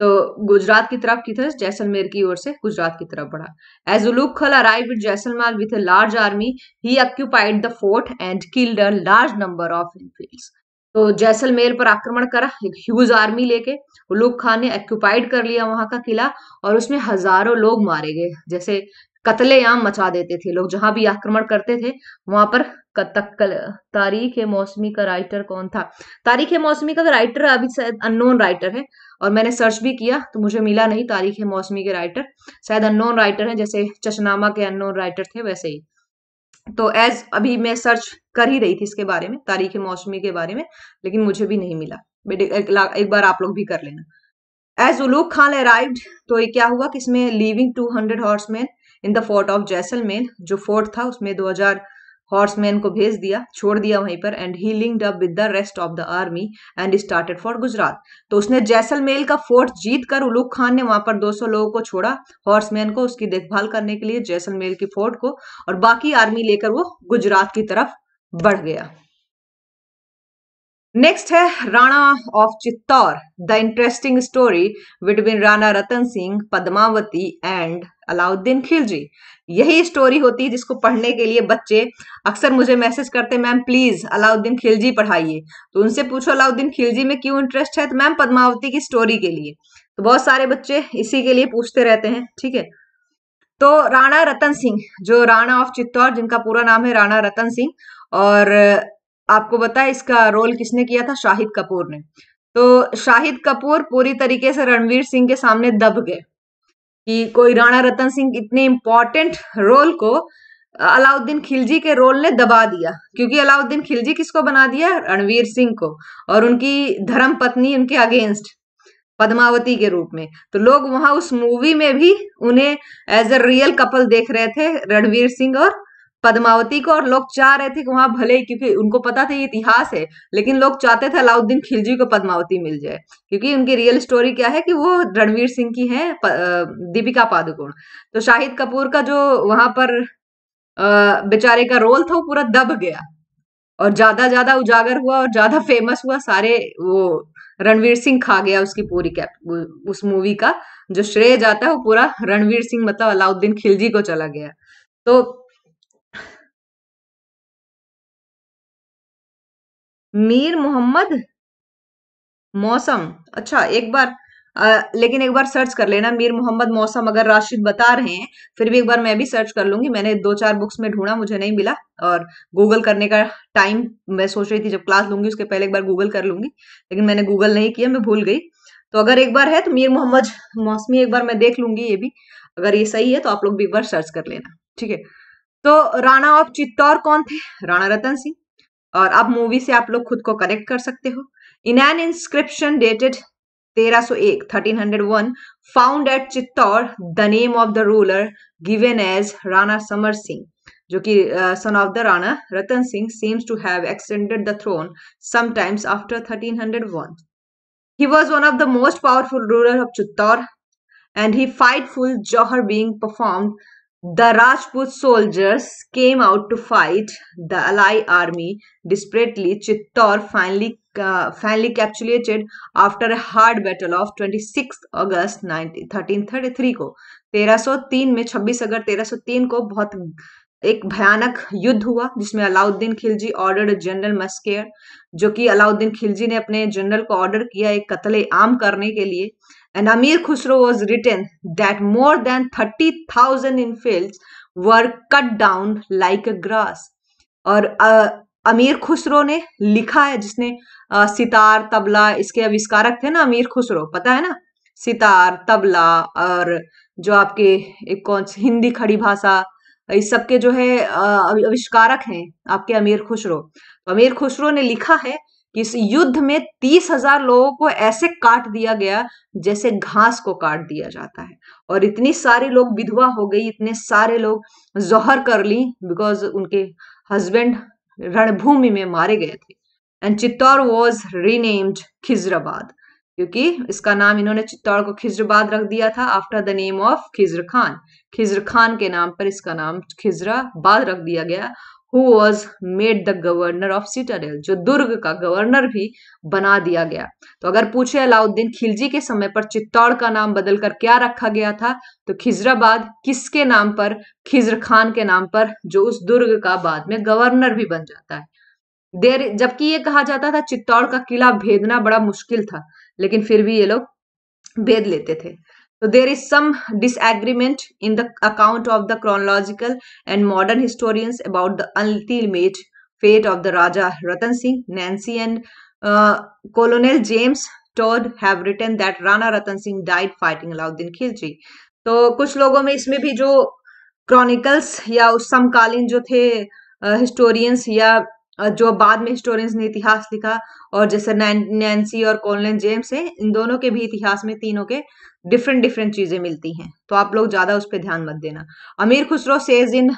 तो गुजरात की तरफ जैसलमेर की ओर से गुजरात की तरफ बढ़ा. As उलूक खान arrived at Jaisalmer with a large army, he occupied the fort and killed a large number of infidels. तो जैसलमेर पर आक्रमण करा एक ह्यूज आर्मी लेके. उलूक खान ने ऑक्यूपाइड कर लिया वहां का किला और उसमें हजारों लोग मारे गए. जैसे कत्लेआम मचा देते थे लोग, जहां भी आक्रमण करते थे वहां पर. तारीख मौसमी का राइटर कौन था? तारीख मौसमी का राइटर अभी शायद अननोन राइटर है और मैंने सर्च भी किया तो मुझे मिला नहीं. तारीख मौसमी के राइटर शायद अननोन राइटर हैं, जैसे चशनामा के अननोन राइटर थे वैसे ही. तो एज अभी मैं सर्च कर ही रही थी इसके बारे में, तारीख मौसमी के बारे में, लेकिन मुझे भी नहीं मिला. एक बार आप लोग भी कर लेना. एज उलूक खान अराइव्ड, तो ये क्या हुआ कि इसमें leaving 200 horseman in the fort of जैसलमेर. जो फोर्ट था उसमें 2000 हॉर्समैन को भेज दिया, छोड़ दिया वहीं पर. And he linked up with the rest of the army and started for Gujarat. तो उसने जैसलमेर का फोर्ट जीतकर उलूक खान ने वहां पर 200 लोगों को छोड़ा, हॉर्समैन को, उसकी देखभाल करने के लिए जैसलमेर की फोर्ट को, और बाकी आर्मी लेकर वो गुजरात की तरफ बढ़ गया. नेक्स्ट है Rana of Chittor, the interesting story between राणा रतन सिंह, पद्मावती and Alauddin Khilji. यही स्टोरी होती है जिसको पढ़ने के लिए बच्चे अक्सर मुझे मैसेज करते, मैम प्लीज अलाउद्दीन खिलजी पढ़ाइए. तो उनसे पूछो अलाउद्दीन खिलजी में क्यों इंटरेस्ट है? तो मैम पद्मावती की स्टोरी के लिए. तो बहुत सारे बच्चे इसी के लिए पूछते रहते हैं, ठीक है. तो राणा रतन सिंह, जो राणा ऑफ चित्तौड़, जिनका पूरा नाम है राणा रतन सिंह, और आपको पता है इसका रोल किसने किया था? शाहिद कपूर ने. तो शाहिद कपूर पूरी तरीके से रणवीर सिंह के सामने दब गए कि कोई राणा रतन सिंह इतने इम्पोर्टेंट रोल को अलाउद्दीन खिलजी के रोल ने दबा दिया, क्योंकि अलाउद्दीन खिलजी किसको बना दिया? रणवीर सिंह को, और उनकी धर्म पत्नी उनके अगेंस्ट पद्मावती के रूप में. तो लोग वहां उस मूवी में भी उन्हें एज अ रियल कपल देख रहे थे, रणवीर सिंह और पद्मावती को, और लोग चाह रहे थे कि वहां भले, क्योंकि उनको पता था ये इतिहास है, लेकिन लोग चाहते थे अलाउद्दीन खिलजी को पद्मावती मिल जाए, क्योंकि उनकी रियल स्टोरी क्या है कि वो रणवीर सिंह की है, दीपिका पादुकोण. तो शाहिद कपूर का जो वहां पर बेचारे का रोल था वो पूरा दब गया और ज्यादा उजागर हुआ और ज्यादा फेमस हुआ. सारे वो रणवीर सिंह खा गया उसकी पूरी कैप. उस मूवी का जो श्रेय जाता है वो पूरा रणवीर सिंह मतलब अलाउद्दीन खिलजी को चला गया. तो मीर मोहम्मद मौसम, अच्छा एक बार लेकिन एक बार सर्च कर लेना मीर मोहम्मद मौसम. अगर राशिद बता रहे हैं फिर भी एक बार मैं भी सर्च कर लूंगी. मैंने 2-4 बुक्स में ढूंढा, मुझे नहीं मिला, और गूगल करने का टाइम मैं सोच रही थी जब क्लास लूंगी उसके पहले एक बार गूगल कर लूंगी, लेकिन मैंने गूगल नहीं किया, मैं भूल गई. तो अगर एक बार है तो मीर मोहम्मद मौसमी एक बार मैं देख लूंगी, ये भी अगर ये सही है तो आप लोग भी एक बार सर्च कर लेना, ठीक है. तो राणा ऑफ चित्तौड़ कौन थे? राणा रतन सिंह. और अब मूवी से आप लोग खुद को कनेक्ट कर सकते हो. In an inscription dated 1301 found at Chittor the name of the ruler given as Rana Samar Singh, जो कि son of the राणा रतन सिंह, seems to have extended the throne sometimes after 1301. He was one of the most powerful ruler of Chittor and he fateful jauhar being performed. The Rajput soldiers came out to fight the Allied army desperately. Chittor finally capitulated after a hard battle of 26 अगस्त 1333 को. 1303 में 26 अगस्त 1303 को बहुत एक भयानक युद्ध हुआ जिसमें Alauddin Khilji ordered general massacre, जो कि अलाउद्दीन खिलजी ने अपने जनरल को ऑर्डर किया एक कत्ले आम करने के लिए. And Amir Khusro was written that more than 30,000 infidels were cut down like a grass. और अमीर खुसरो ने लिखा है, जिसने सितार तबला इसके आविष्कारक थे ना अमीर खुसरो, पता है ना, सितार तबला और जो आपके एक कौन सी हिंदी खड़ी भाषा, इस सब के जो है आविष्कारक हैं आपके अमीर खुसरो. तो अमीर खुसरो ने लिखा है इस युद्ध में 30,000 लोगों को ऐसे काट दिया गया जैसे घास को काट दिया जाता है, और इतनी सारे लोग विधवा हो गई, इतने सारे लोग जहर कर ली, बिकॉज उनके हस्बैंड रणभूमि में मारे गए थे. And Chittor was renamed Khizrabad, क्योंकि इसका नाम इन्होंने चित्तौड़ को खिजराबाद रख दिया था after the name of Khizr Khan. Khizr Khan के नाम पर इसका नाम खिजराबाद रख दिया गया। Who was made the governor of Citadel, जो दुर्ग का गवर्नर भी बना दिया गया। तो अगर पूछे अलाउद्दीन खिलजी के समय पर चित्तौड़ का नाम बदलकर क्या रखा गया था, तो खिजराबाद किसके नाम पर, खिजर खान के नाम पर, जो उस दुर्ग का बाद में गवर्नर भी बन जाता है। देर जबकि ये कहा जाता था चित्तौड़ का किला भेदना बड़ा मुश्किल था, लेकिन फिर भी ये लोग भेद लेते थे। So there is some disagreement in the account of the chronological and modern historians about the ultimate fate of the Raja Ratan Singh. Nancy and Colonel James Todd have written that Rana Ratan Singh died fighting Alauddin Khilji. तो कुछ लोगों में इसमें भी जो chronicles या उस समकालीन जो थे हिस्टोरियंस या जो बाद में हिस्टोरियंस ने इतिहास लिखा, और जैसे नैंसी और कॉलन जेम्स है, इन दोनों के भी इतिहास में तीनों के डिफरेंट चीजें मिलती हैं, तो आप लोग ज्यादा उस पर ध्यान मत देना। Amir Khusro says in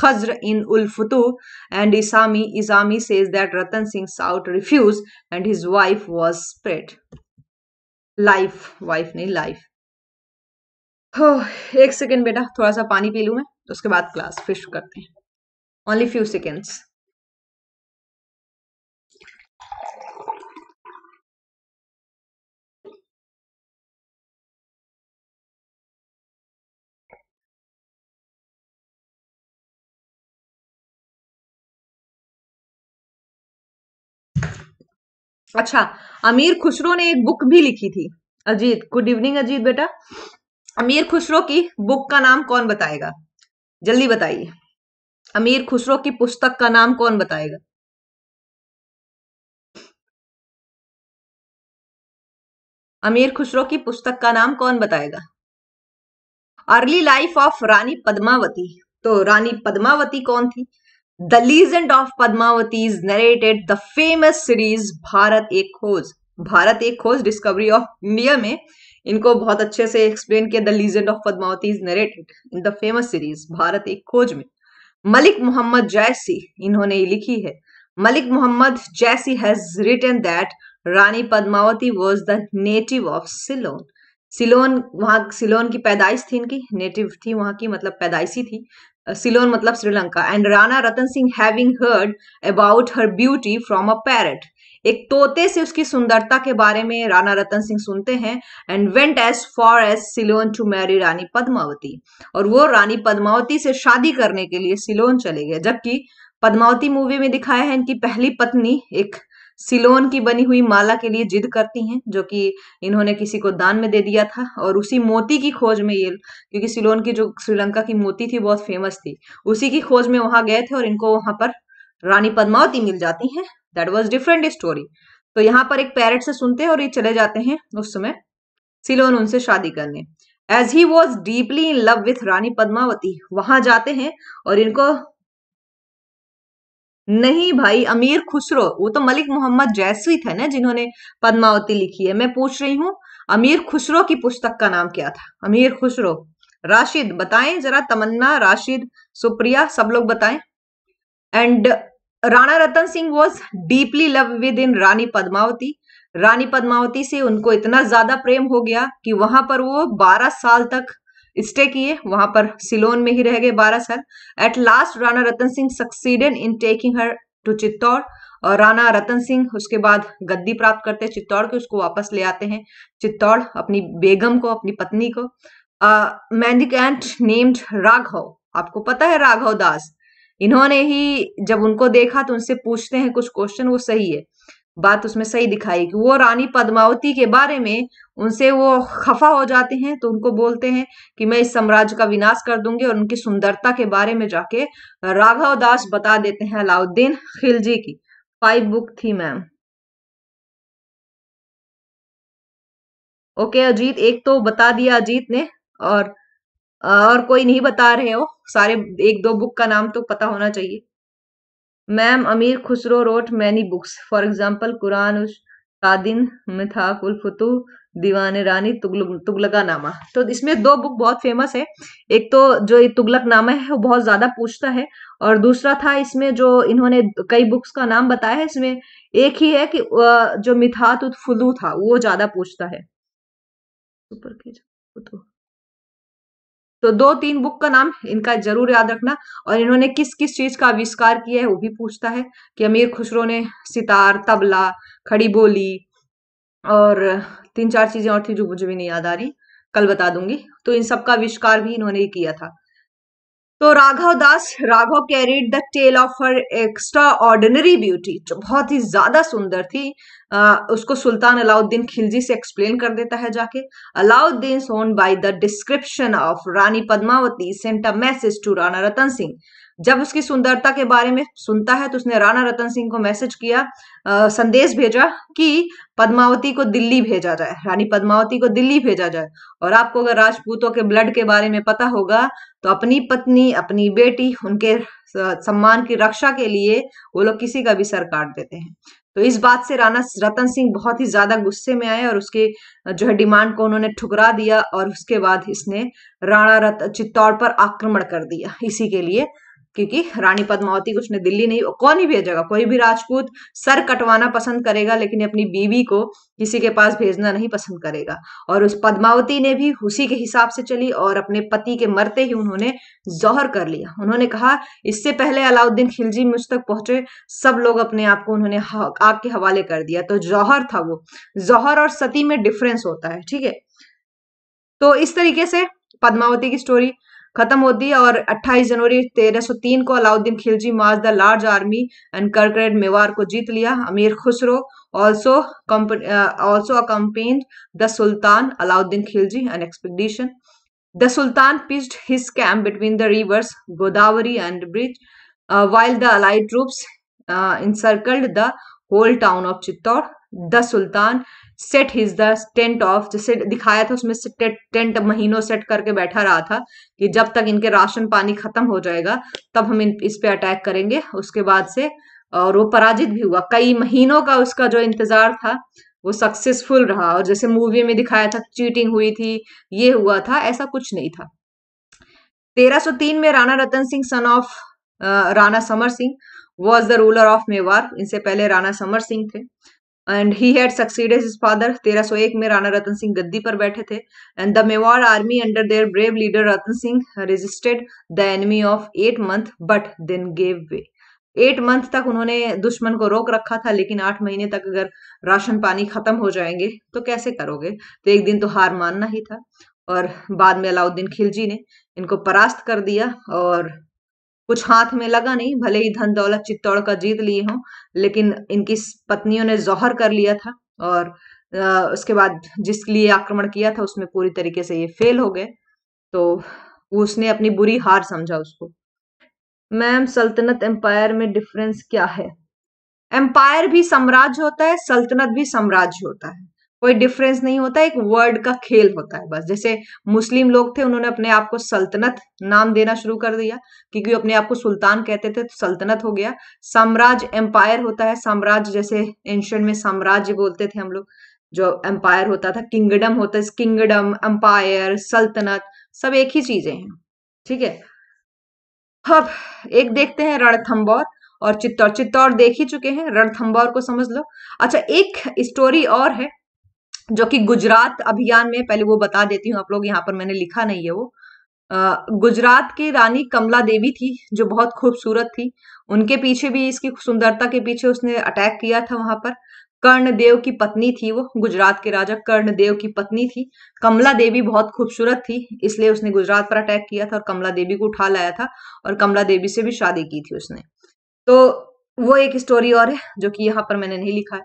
Khazain ul Futuh and Isami says that Ratan Singh sought refuge and his wife was spread life, wife नहीं लाइफ। हो, एक सेकेंड बेटा, थोड़ा सा पानी पी लूं मैं, उसके बाद क्लास फिश करते हैं। Only few seconds. अच्छा, अमीर खुसरो ने एक बुक भी लिखी थी। अजीत, गुड इवनिंग अजीत बेटा। अमीर खुसरो की बुक का नाम कौन बताएगा, जल्दी बताइए। अमीर खुसरो की पुस्तक का नाम कौन बताएगा? अमीर खुसरो की पुस्तक का नाम कौन बताएगा? Early life of Rani पद्मावती। तो रानी पद्मावती कौन थी? The Legend of Padmavati is narrated the famous series Bharat एक खोज। भारत एक खोज डिस्कवरी ऑफ इंडिया में इनको बहुत अच्छे से एक्सप्लेन किया। The Legend of Padmavati is narrated in the famous series Bharat एक खोज में मलिक मोहम्मद जायसी, इन्होंने लिखी है। मलिक मोहम्मद जायसी has written that Rani पद्मावती was the native of Ceylon। Ceylon, वहाँ सिलोन की पैदाइश थी इनकी, नेटिव थी वहाँ की, मतलब पैदाइशी थी। सिलोन मतलब Sri Lanka. And राणा रतन सिंह having heard about her beauty from a parrot, एक तोते से उसकी सुंदरता के बारे में राणा रतन सिंह सुनते हैं। And went as far as Ceylon to marry Rani पद्मावती, और वो रानी पद्मावती से शादी करने के लिए सिलोन चले गए। जबकि पद्मावती मूवी में दिखाया है इनकी पहली पत्नी एक सिलोन की बनी हुई माला के लिए जिद करती हैं, जो कि इन्होंने किसी को दान में दे दिया था, और उसी मोती की खोज में ये, क्योंकि सिलोन की जो श्रीलंका की मोती थी बहुत फेमस थी, उसी की खोज में वहां गए थे और इनको वहां पर रानी पद्मावती मिल जाती हैं। That was different story. तो यहाँ पर एक पैरट से सुनते हैं और ये चले जाते हैं उस समय सिलोन उनसे शादी करने। As he was deeply in love with Rani पद्मावती, वहां जाते हैं और इनको नहीं भाई, अमीर खुसरो, वो तो मलिक मोहम्मद जायसी थे ना जिन्होंने पद्मावती लिखी है। मैं पूछ रही हूँ अमीर खुसरो की पुस्तक का नाम क्या था? अमीर खुसरो। राशिद बताएं जरा, तमन्ना, राशिद, सुप्रिया, सब लोग बताएं। And राणा रतन सिंह was deeply love with in Rani पद्मावती, Rani पद्मावती से उनको इतना ज्यादा प्रेम हो गया कि वहां पर वो 12 साल तक स्टे किए, वहां पर सिलोन में ही रह गए 12 साल। At last राणा रतन सिंह succeeded in taking her to Chittor, और राणा रतन सिंह उसके बाद गद्दी प्राप्त करते हैं चित्तौड़ के, उसको वापस ले आते हैं चित्तौड़ अपनी बेगम को, अपनी पत्नी को। मैंडिकेंट नेम्ड राघव, आपको पता है राघव दास, इन्होंने ही जब उनको देखा तो उनसे पूछते हैं कुछ क्वेश्चन, वो सही है, बात उसमें सही दिखाई कि वो रानी पद्मावती के बारे में उनसे वो खफा हो जाते हैं, तो उनको बोलते हैं कि मैं इस साम्राज्य का विनाश कर दूंगी, और उनकी सुंदरता के बारे में जाके राघव दास बता देते हैं अलाउद्दीन खिलजी की। 5 बुक थी मैम। ओके अजीत, एक तो बता दिया अजीत ने, और कोई नहीं बता रहे हो? सारे 1-2 बुक का नाम तो पता होना चाहिए। Ma'am Amir Khusro wrote many books, for example Qiran us Sadain मिथाक उल फुतूह दीवाने रानी तुगलका नामा। तो इसमें 2 बुक बहुत फेमस है, एक तो जो ये तुगलक नामा है वो बहुत ज्यादा पूछता है, और दूसरा था इसमें जो इन्होंने कई बुक्स का नाम बताया है, इसमें एक ही है कि जो मिथाक उल फुतूह था वो ज्यादा पूछता है। तो 2-3 बुक का नाम इनका जरूर याद रखना। और इन्होंने किस किस चीज का आविष्कार किया है वो भी पूछता है कि अमीर खुसरो ने सितार, तबला, खड़ी बोली और 3-4 चीजें और थी जो मुझे भी नहीं याद आ रही, कल बता दूंगी। तो इन सबका आविष्कार भी इन्होंने ही किया था। तो राघव दास, Raghav carried the tale of her extraordinary beauty, जो बहुत ही ज्यादा सुंदर थी, उसको सुल्तान अलाउद्दीन खिलजी से एक्सप्लेन कर देता है जाके। अलाउद्दीन सोन by the description of Rani पद्मावती sent a message to राणा रतन सिंह। जब उसकी सुंदरता के बारे में सुनता है तो उसने राणा रतन सिंह को मैसेज किया, संदेश भेजा कि पद्मावती को दिल्ली भेजा जाए, रानी पद्मावती को दिल्ली भेजा जाए। और आपको अगर राजपूतों के ब्लड के बारे में पता होगा तो अपनी पत्नी, अपनी बेटी, उनके सम्मान की रक्षा के लिए वो लोग किसी का भी सर काट देते हैं। तो इस बात से राणा रतन सिंह बहुत ही ज्यादा गुस्से में आए और उसके जो है डिमांड को उन्होंने ठुकरा दिया। और उसके बाद इसने चित्तौड़ पर आक्रमण कर दिया, इसी के लिए, क्योंकि रानी पद्मावती को उसने दिल्ली नहीं, कौन ही भेजेगा, कोई भी राजपूत सर कटवाना पसंद करेगा लेकिन अपनी बीवी को किसी के पास भेजना नहीं पसंद करेगा। और उस पद्मावती ने भी उसी के हिसाब से चली और अपने पति के मरते ही उन्होंने जौहर कर लिया। उन्होंने कहा इससे पहले अलाउद्दीन खिलजी मुझ तक पहुंचे, सब लोग अपने आप को उन्होंने आग के हवाले कर दिया। तो जौहर था वो, जौहर और सती में डिफरेंस होता है, ठीक है। तो इस तरीके से पद्मावती की स्टोरी खत्म होती है। और 28 जनवरी 1303 को Alauddin Khilji march the large army and करकरेड मेवाड़ को जीत लिया। Amir Khusro also accompanied the sultan Alauddin Khilji an expedition. The sultan pitched his camp between the rivers Godavari and bridge while the allied troops encircled the whole town of Chittor. The sultan set his the tent of, जैसे दिखाया था उसमें से tent महीनों set करके बैठा रहा था कि जब तक इनके राशन पानी खत्म हो जाएगा तब हम इस पे अटैक करेंगे। उसके बाद से, और वो पराजित भी हुआ, कई महीनों का उसका जो इंतजार था वो सक्सेसफुल रहा। और जैसे मूवी में दिखाया था चीटिंग हुई थी, ये हुआ था, ऐसा कुछ नहीं था। 1303 में राणा रतन सिंह son of Rana Samar Singh was the ruler of मेवाड़। इनसे पहले राणा समर सिंह थे। And he had succeeded his father. 1301 में राणा रतन सिंह गद्दी पर बैठे थे। And the मेवाड़ army under their brave leader Ratan Singh resisted the enemy of 8 months, but then gave way. 8 month तक उन्होंने दुश्मन को रोक रखा था, लेकिन 8 महीने तक अगर राशन पानी खत्म हो जाएंगे तो कैसे करोगे, तो एक दिन तो हार मानना ही था। और बाद में अलाउद्दीन खिलजी ने इनको परास्त कर दिया और कुछ हाथ में लगा नहीं, भले ही धन दौलत चित्तौड़ का जीत लिए हों, लेकिन इनकी पत्नियों ने जौहर कर लिया था। और उसके बाद जिसके लिए आक्रमण किया था उसमें पूरी तरीके से ये फेल हो गए, तो उसने अपनी बुरी हार समझा उसको। मैम सल्तनत एम्पायर में डिफरेंस क्या है? एम्पायर भी साम्राज्य होता है, सल्तनत भी साम्राज्य होता है, कोई डिफरेंस नहीं होता, एक वर्ड का खेल होता है बस। जैसे मुस्लिम लोग थे, उन्होंने अपने आप को सल्तनत नाम देना शुरू कर दिया क्योंकि अपने आप को सुल्तान कहते थे, तो सल्तनत हो गया। साम्राज्य एम्पायर होता है, साम्राज्य, जैसे एंशिएंट में साम्राज्य बोलते थे हम लोग, जो एम्पायर होता था, किंगडम होता है, किंगडम, एम्पायर, सल्तनत, सब एक ही चीजें हैं, ठीक है। अब एक देखते हैं रणथम्बौर और चित्तौड़। चित्तौड़ देख ही चुके हैं, रणथम्बौर को समझ लो। अच्छा, एक स्टोरी और है जो कि गुजरात अभियान में, पहले वो बता देती हूँ आप लोग, यहाँ पर मैंने लिखा नहीं है वो। गुजरात की रानी कमला देवी थी जो बहुत खूबसूरत थी, उनके पीछे भी, इसकी सुंदरता के पीछे उसने अटैक किया था वहां पर। कर्णदेव की पत्नी थी वो, गुजरात के राजा कर्णदेव की पत्नी थी। कमला देवी बहुत खूबसूरत थी, इसलिए उसने गुजरात पर अटैक किया था और कमला देवी को उठा लाया था, और कमला देवी से भी शादी की थी उसने। तो वो एक स्टोरी और है जो कि यहाँ पर मैंने नहीं लिखा है।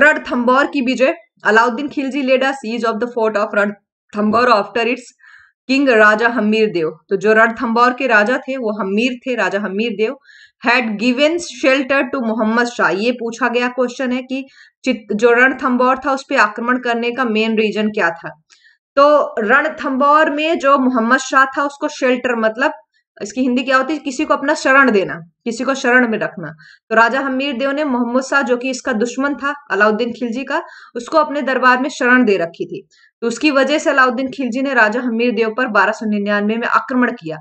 रणथम्बौर की विजय। Alauddin Khilji led a siege of the fort of रणथम्बौर after its king Raja Hamir Dev. तो जो रणथम्बौर के राजा थे वो हमीर थे, Raja Hamir Dev. Had given shelter to मोहम्मद शाह, ये पूछा गया क्वेश्चन है कि जो रणथम्बौर था उस पर आक्रमण करने का मेन रीजन क्या था। तो रणथम्बौर में जो मोहम्मद शाह था उसको शेल्टर, मतलब इसकी हिंदी क्या होती है, किसी को अपना शरण देना, किसी को शरण में रखना। तो राजा हमीर देव ने मोहम्मद शाह, जो कि इसका दुश्मन था अलाउद्दीन खिलजी का, उसको अपने दरबार में शरण दे रखी थी। तो उसकी वजह से अलाउद्दीन खिलजी ने राजा हमीर देव पर 1299 में आक्रमण किया।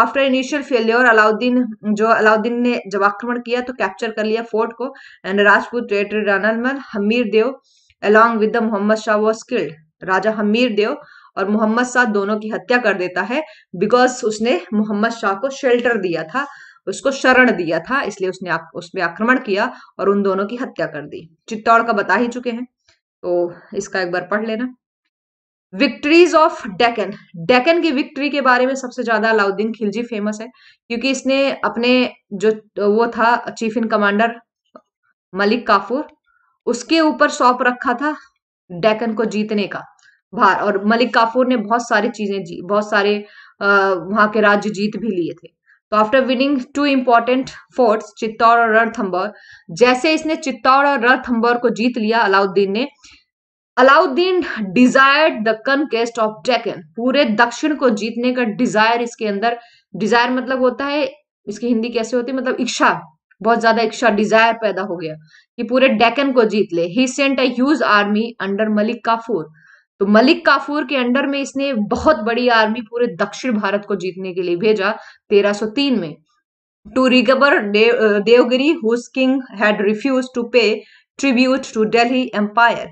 आफ्टर इनिशियल फेलियर अलाउद्दीन ने जब आक्रमण किया तो कैप्चर कर लिया फोर्ट को। And Rajput territory रानल Hamir Dev along with the मोहम्मद शाह was killed. Raja Hamir Dev और मोहम्मद शाह दोनों की हत्या कर देता है, बिकॉज उसने मोहम्मद शाह को शेल्टर दिया था, उसको शरण दिया था, इसलिए उसने उसमें आक्रमण किया और उन दोनों की हत्या कर दी। चित्तौड़ का बता ही चुके हैं, तो इसका एक बार पढ़ लेना। विक्ट्रीज ऑफ डेकन, डेकन की विक्ट्री के बारे में सबसे ज्यादा अलाउद्दीन खिलजी फेमस है, क्योंकि इसने अपने जो वो था chief in commander Malik Kafur, उसके ऊपर सौंप रखा था डेकन को जीतने का भार, और मलिक काफूर ने बहुत सारी चीजें, बहुत सारे वहां के राज्य जीत भी लिए थे। तो after winning two important forts Chittor और रणथम्बौर, जैसे इसने चित्तौड़ और रणथम्बौर को जीत लिया Alauddin desired the conquest of Deccan, पूरे दक्षिण को जीतने का डिजायर इसके अंदर, डिजायर मतलब होता है, इसकी हिंदी कैसे होती है, मतलब इच्छा, बहुत ज्यादा इच्छा, डिजायर पैदा हो गया कि पूरे डेक्कन को जीत ले। He sent a huge army under Malik Kafur, तो मलिक काफूर के अंडर में इसने बहुत बड़ी आर्मी पूरे दक्षिण भारत को जीतने के लिए भेजा 1303 में। To recover देवगिरी whose king had refused to pay tribute to Delhi empire,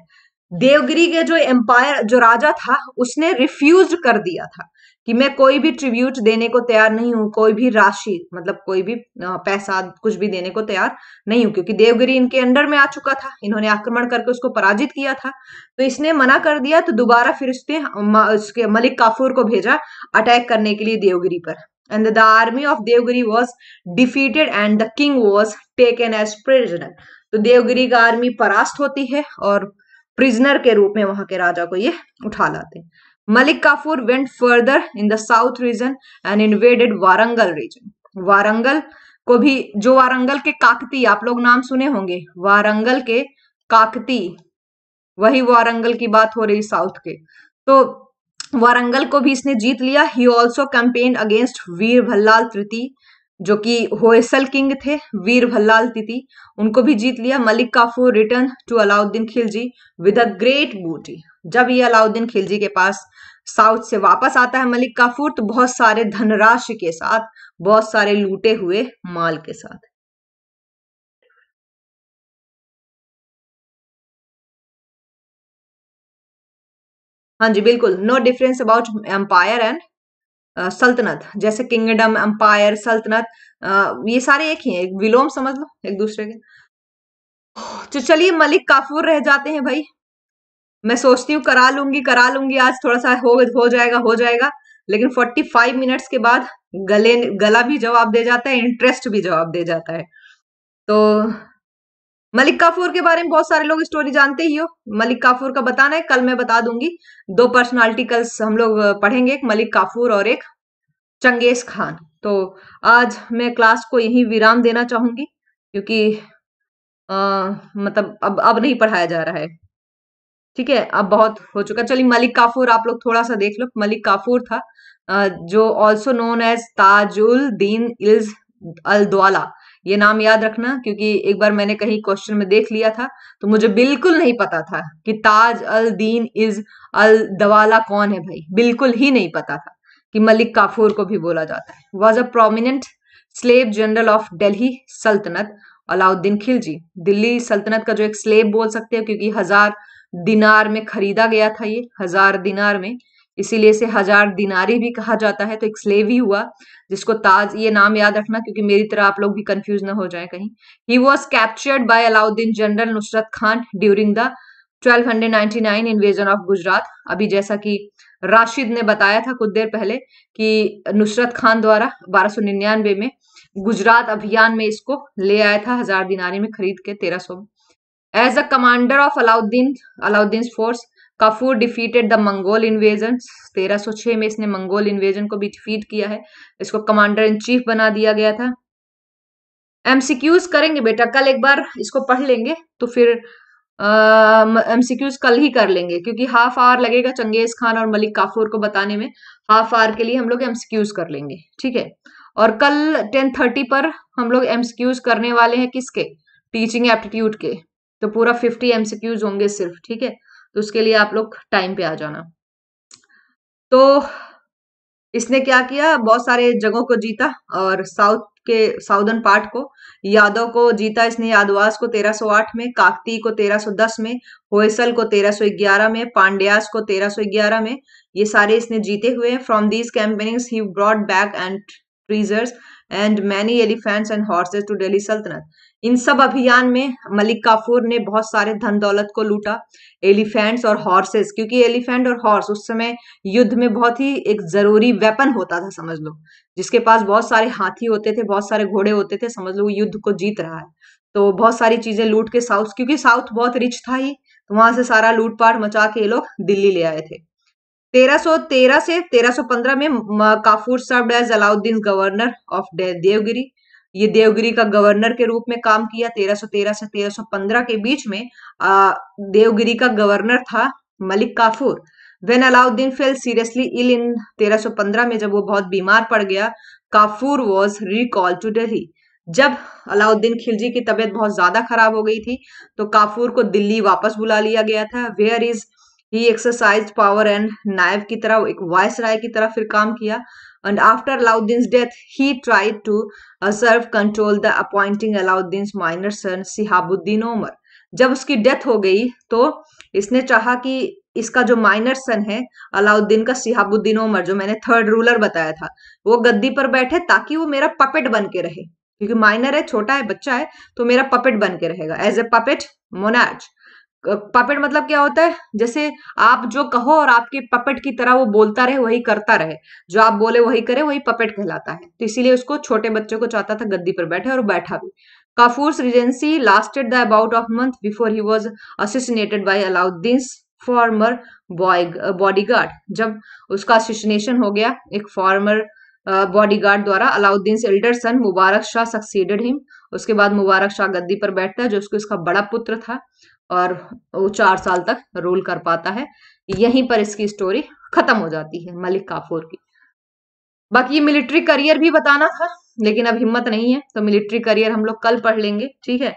देवगिरी के जो एम्पायर, जो राजा था, उसने रिफ्यूज कर दिया था कि मैं कोई भी ट्रिब्यूट देने को तैयार नहीं हूँ, कोई भी राशि, मतलब कोई भी पैसा, कुछ भी देने को तैयार नहीं हूँ, क्योंकि देवगिरी इनके अंडर में आ चुका था, इन्होंने आक्रमण करके उसको पराजित किया था, तो इसने मना कर दिया। तो दोबारा फिर उसके मलिक काफूर को भेजा अटैक करने के लिए देवगिरी पर। And the army of देवगिरी was defeated and the king was taken as prisoner, तो देवगिरी का आर्मी परास्त होती है और प्रिजनर के रूप में वहां के राजा को ये उठा लाते। Malik Kafur went further in the south region and invaded Warangal region, Warangal को भी, जो वारंगल के काकती, आप लोग नाम सुने होंगे, वारंगल के काकती, वही वारंगल की बात हो रही साउथ के, तो वारंगल को भी इसने जीत लिया। He also campaign against Veer Ballal तृतीय, जो कि होयसल किंग थे, वीर भल्लाल तिथि, उनको भी जीत लिया। Malik Kafur return to Alauddin Khilji with a great booty, जब ये अलाउद्दीन खिलजी के पास साउथ से वापस आता है मलिक काफूर, तो बहुत सारे धनराशि के साथ, बहुत सारे लूटे हुए माल के साथ। हाँ जी बिल्कुल, no difference about empire and सल्तनत, जैसे किंगडम, एम्पायर, सल्तनत, ये सारे एक ही है, विलोम समझ लो एक दूसरे के। तो चलिए मलिक काफूर रह जाते हैं भाई, मैं सोचती हूँ करा लूंगी आज, थोड़ा सा हो जाएगा, लेकिन 45 मिनट्स के बाद गला भी जवाब दे जाता है, इंटरेस्ट भी जवाब दे जाता है। तो मलिक काफूर के बारे में बहुत सारे लोग स्टोरी जानते ही हो, मलिक काफूर का बताना है, कल मैं बता दूंगी। दो पर्सनालिटी कल हम लोग पढ़ेंगे, एक मलिक काफूर और एक चंगेज खान। तो आज मैं क्लास को यहीं विराम देना चाहूंगी, क्योंकि मतलब अब नहीं पढ़ाया जा रहा है, ठीक है, अब बहुत हो चुका। चलिए मलिक काफूर आप लोग थोड़ा सा देख लो, मलिक काफूर था जो ऑल्सो नोन एज ताजुल दीन इल्स अल द्वाला, ये नाम याद रखना, क्योंकि एक बार मैंने कहीं क्वेश्चन में देख लिया था, तो मुझे बिल्कुल नहीं पता था कि ताज अल दीन इज अल दवाला कौन है भाई, बिल्कुल ही नहीं पता था कि मलिक काफूर को भी बोला जाता है। Was a prominent slave general of Delhi सल्तनत अलाउद्दीन खिलजी, दिल्ली सल्तनत का जो एक स्लेव बोल सकते हैं, क्योंकि 1000 दिनार में खरीदा गया था ये, 1000 दिनार में, इसीलिए इसे 1000 दिनारी भी कहा जाता है, तो एक स्लेव ही हुआ जिसको ताज, ये नाम याद रखना, क्योंकि मेरी तरह आप लोग भी कंफ्यूज ना हो जाए कहीं। He was captured by Alauddin general Nusrat Khan during the 1299 invasion of Gujarat. अभी जैसा कि राशिद ने बताया था कुछ देर पहले कि नुसरत खान द्वारा 1299 में गुजरात अभियान में इसको ले आया था 1000 दिनारी में खरीद के 1300 में। As a commander of Alauddin force Kafur defeated the Mongol invasion, 1306 में इसने मंगोल इन्वेजन को भी डिफीट किया है, इसको कमांडर इन चीफ बना दिया गया था। एमसीक्यूज करेंगे बेटा, कल एक बार इसको पढ़ लेंगे तो फिर एमसीक्यूज कल ही कर लेंगे, क्योंकि हाफ आवर लगेगा चंगेज खान और मलिक काफूर को बताने में, हाफ आवर के लिए हम लोग एमसीक्यूज कर लेंगे, ठीक है। और कल 10:30 पर हम लोग एमसीक्यूज करने वाले हैं, किसके, टीचिंग एप्टीट्यूड के, तो पूरा 50 एमसीक्यूज होंगे सिर्फ, ठीक है, तो उसके लिए आप लोग टाइम पे आ जाना। तो इसने क्या किया, बहुत सारे जगहों को जीता और साउथ के साउदर्न पार्ट को, यादव को जीता इसने, यादवास को 1308 में, काकती को 1310 में, होयसल को 1311 में, पांड्यास को 1311 में, ये सारे इसने जीते हुए हैं। From these campaignings he brought back and treasures and many elephants and horses to Delhi सल्तनत। इन सब अभियान में मलिक काफूर ने बहुत सारे धन दौलत को लूटा, एलिफेंट्स और हॉर्सेस, क्योंकि एलिफेंट और हॉर्स उस समय युद्ध में बहुत ही एक जरूरी वेपन होता था, समझ लो, जिसके पास बहुत सारे हाथी होते थे, बहुत सारे घोड़े होते थे, समझ लो वो युद्ध को जीत रहा है। तो बहुत सारी चीजें लूट के साउथ, क्योंकि साउथ बहुत रिच था ही, तो वहां से सारा लूटपाट मचा के ये लोग दिल्ली ले आए थे। 1313 से 1315 में Kafur served as Alauddin governor of देवगिरी, ये देवगिरी का गवर्नर के रूप में काम किया। 1313 से 1315 के बीच में देवगिरी का गवर्नर था Malik Kafur. When Alauddin fell seriously ill in 1315 में, जब वो बहुत बीमार पड़ गया, Kafur was recalled to Delhi. जब अलाउद्दीन खिलजी की तबीयत बहुत ज्यादा खराब हो गई थी तो काफूर को दिल्ली वापस बुला लिया गया था। Where is he exercise power and नायब की तरह, एक वायस राय की तरह फिर काम किया। And after Alauddin's death, he tried to usurp control the appointing Alauddin's minor son Shihabuddin Omar. जब उसकी डेथ हो गई तो इसने चाहा कि इसका जो माइनर सन है अलाउद्दीन का, शिहाबुद्दीन ओमर, जो मैंने थर्ड रूलर बताया था, वो गद्दी पर बैठे ताकि वो मेरा पपेट बन के रहे, क्योंकि माइनर है, छोटा है, बच्चा है, तो मेरा पपेट बन के रहेगा, as a puppet monarch. Puppet मतलब क्या होता है, जैसे आप जो कहो और आपके पपेट की तरह वो बोलता रहे, वही करता रहे, जो आप बोले वही करे, वही पपेट कहलाता है। तो इसीलिए उसको, छोटे बच्चे को चाहता था गद्दी पर बैठे, और बैठा भी। Kafur's regency lasted the about of month before he was assassinated by Alauddin former bodyguard. जब उसका असैसिनेशन हो गया एक फॉर्मर बॉडीगार्ड द्वारा, अलाउद्दीन से elder son Mubarak Shah succeeded him. उसके बाद मुबारक शाह गद्दी पर बैठता है, जो उसको इसका बड़ा पुत्र था, और वो 4 साल तक रूल कर पाता है। यहीं पर इसकी स्टोरी खत्म हो जाती है मलिक काफूर की। बाकी मिलिट्री करियर भी बताना था, लेकिन अब हिम्मत नहीं है, तो मिलिट्री करियर हम लोग कल पढ़ लेंगे, ठीक है।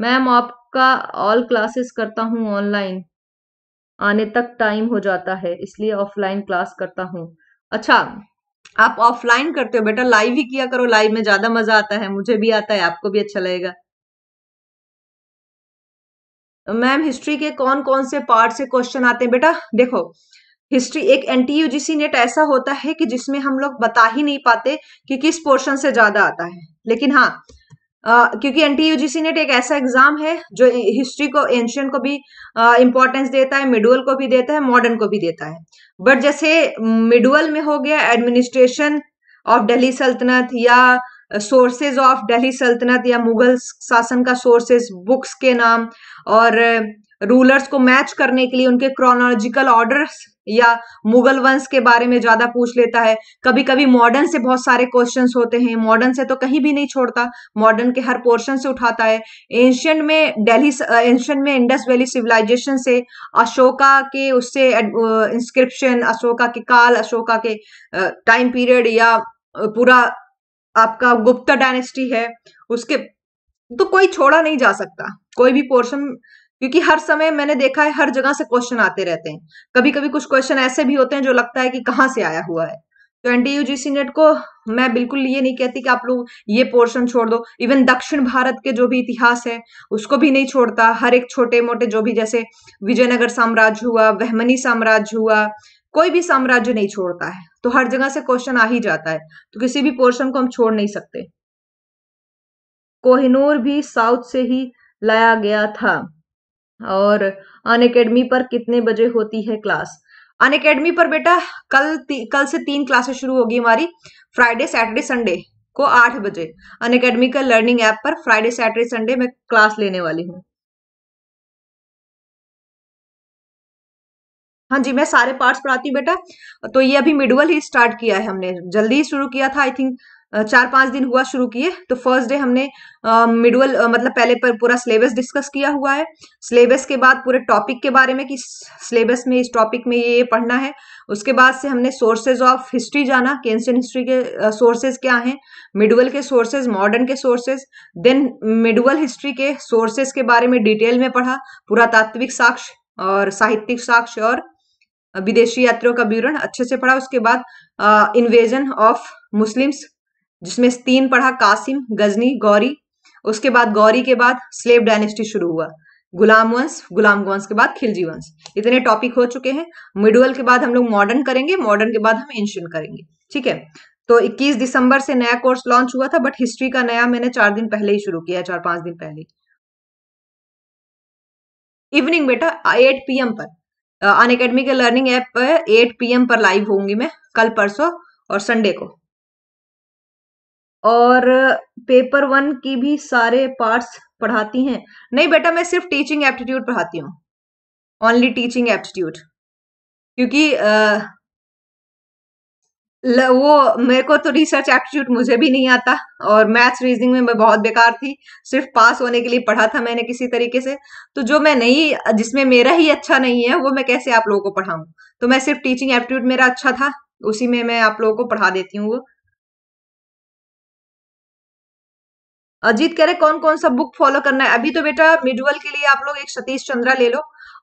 मैम आपका ऑल क्लासेस करता हूँ ऑनलाइन, आने तक टाइम हो जाता है, इसलिए ऑफलाइन क्लास करता हूँ। अच्छा, आप ऑफलाइन करते हो बेटा, लाइव ही किया करो, लाइव में ज्यादा मजा आता है, मुझे भी आता है, आपको भी अच्छा लगेगा। मैम हिस्ट्री के कौन कौन से पार्ट से क्वेश्चन आते हैं? बेटा देखो, हिस्ट्री एक NT UGC नेट ऐसा होता है कि जिसमें हम लोग बता ही नहीं पाते कि किस पोर्शन से ज्यादा आता है, लेकिन हाँ, क्योंकि NT UGC नेट एक ऐसा एग्जाम है जो हिस्ट्री को, एंशियंट को भी इंपॉर्टेंस देता है, मिडुअल को भी देता है, मॉडर्न को भी देता है। बट जैसे मिडुअल में हो गया एडमिनिस्ट्रेशन ऑफ दिल्ली सल्तनत, या सोर्सेज ऑफ दिल्ली सल्तनत, या मुगल शासन का सोर्सेज, बुक्स के नाम, और रूलर्स को मैच करने के लिए उनके क्रोनोलॉजिकल ऑर्डर्स, या मुगल वंश के बारे में ज्यादा पूछ लेता है। कभी कभी मॉडर्न से बहुत सारे क्वेश्चंस होते हैं, मॉडर्न से तो कहीं भी नहीं छोड़ता, मॉडर्न के हर पोर्शन से उठाता है। एंशियंट में इंडस वैली सिविलाइजेशन से, अशोका के उससे इंस्क्रिप्शन, अशोका के काल, अशोका के टाइम पीरियड, या पूरा आपका गुप्ता डायनेस्टी है उसके, तो कोई छोड़ा नहीं जा सकता, कोई भी पोर्शन, क्योंकि हर समय मैंने देखा है हर जगह से क्वेश्चन आते रहते हैं। कभी कभी कुछ क्वेश्चन ऐसे भी होते हैं जो लगता है कि कहाँ से आया हुआ है। तो NT UGC नेट को मैं बिल्कुल ये नहीं कहती कि आप लोग ये पोर्शन छोड़ दो। इवन दक्षिण भारत के जो भी इतिहास है उसको भी नहीं छोड़ता, हर एक छोटे मोटे जो भी, जैसे विजयनगर साम्राज्य हुआ, वहमनी साम्राज्य हुआ, कोई भी साम्राज्य नहीं छोड़ता है, तो हर जगह से क्वेश्चन आ ही जाता है, तो किसी भी पोर्शन को हम छोड़ नहीं सकते। कोहिनूर भी साउथ से ही लाया गया था। और अनअकैडमी पर कितने बजे होती है क्लास? अनअकैडमी पर बेटा कल से 3 क्लासेस शुरू होगी हमारी, फ्राइडे सैटरडे संडे को 8 बजे। अनअकैडमी का लर्निंग ऐप पर फ्राइडे सैटरडे संडे में क्लास लेने वाली हूँ। हाँ जी, मैं सारे पार्ट्स पढ़ाती हूँ बेटा। तो ये अभी मिडुअल ही स्टार्ट किया है हमने, जल्दी ही शुरू किया था, आई थिंक 4-5 दिन हुआ शुरू किए। तो फर्स्ट डे हमने मिडुअल मतलब पहले पर पूरा सिलेबस डिस्कस किया हुआ है, सिलेबस के बाद पूरे टॉपिक के बारे में कि सिलेबस में इस टॉपिक में ये पढ़ना है। उसके बाद से हमने सोर्सेज ऑफ हिस्ट्री जाना कि एंशियंट हिस्ट्री के सोर्सेज क्या हैं, मिडुअल के सोर्सेज, मॉडर्न के सोर्सेज, देन मिडुअल हिस्ट्री के सोर्सेज के बारे में डिटेल में पढ़ा, पुरातात्विक साक्ष्य और साहित्यिक साक्ष्य और विदेशी यात्रियों का विवरण अच्छे से पढ़ा। उसके बाद इन्वेजन ऑफ मुस्लिम्स जिसमें 3 पढ़ा, कासिम, गजनी, गौरी। उसके बाद गौरी के बाद स्लेव डायनेस्टी शुरू हुआ, गुलाम वंश के बाद खिलजी वंश। इतने टॉपिक हो चुके हैं। मिडुअल के बाद हम लोग मॉडर्न करेंगे, मॉडर्न के बाद हम एंशिएंट करेंगे, ठीक है। तो 21 दिसंबर से नया कोर्स लॉन्च हुआ था, बट हिस्ट्री का नया मैंने 4 दिन पहले ही शुरू किया है, 4-5 दिन पहले। इवनिंग बेटा 8 PM पर अनअकैडमी के लर्निंग ऐप पर 8 PM पर लाइव होंगी मैं, कल, परसों और संडे को। और पेपर 1 की भी सारे पार्ट्स पढ़ाती हैं? नहीं बेटा, मैं सिर्फ टीचिंग एप्टीट्यूड पढ़ाती हूँ, ओनली टीचिंग एप्टीट्यूड, क्योंकि वो मेरे को तो रिसर्च एप्टीट्यूड मुझे भी नहीं आता, और मैथ्स रीजनिंग में मैं बहुत बेकार थी, सिर्फ पास होने के लिए पढ़ा था मैंने किसी तरीके से। तो जो मैं नहीं, जिसमें मेरा ही अच्छा नहीं है, वो मैं कैसे आप लोगों को पढ़ाऊं। तो मैं सिर्फ टीचिंग एप्टीट्यूड मेरा अच्छा था, उसी में मैं आप लोगों को पढ़ा देती हूँ। वो अजीत कह रहे कौन कौन सा बुक फॉलो करना है। अभी तो बेटा मिडुअल के लिए आप लोग एक सतीश चंद्रा ले लो,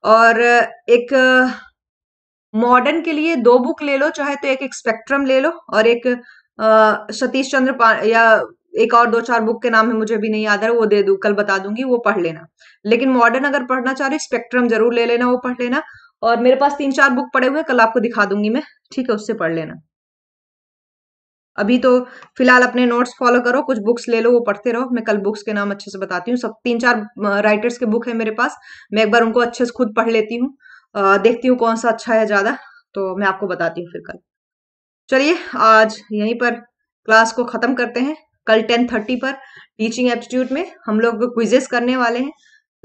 और एक मॉडर्न के लिए 2 बुक ले लो, चाहे तो एक स्पेक्ट्रम ले लो और एक सतीश चंद्र या एक और 2-4 बुक के नाम है मुझे भी नहीं याद है, वो दे दूँ, कल बता दूंगी, वो पढ़ लेना। लेकिन मॉडर्न अगर पढ़ना चाह रहे स्पेक्ट्रम जरूर ले लेना, वो पढ़ लेना। और मेरे पास 3-4 बुक पड़े हुए, कल आपको दिखा दूंगी मैं, ठीक है, उससे पढ़ लेना। अभी तो फिलहाल अपने नोट्स फॉलो करो, कुछ बुक्स ले लो, वो पढ़ते रहो। मैं कल बुक्स के नाम अच्छे से बताती हूँ, सब 3-4 राइटर्स के बुक है मेरे पास, मैं एक बार उनको अच्छे से खुद पढ़ लेती हूँ, देखती हूँ कौन सा अच्छा है ज्यादा, तो मैं आपको बताती हूँ फिर कल। चलिए आज यहीं पर क्लास को खत्म करते हैं। कल 10:30 पर टीचिंग एप्टीट्यूड में हम लोग क्विजेस करने वाले हैं,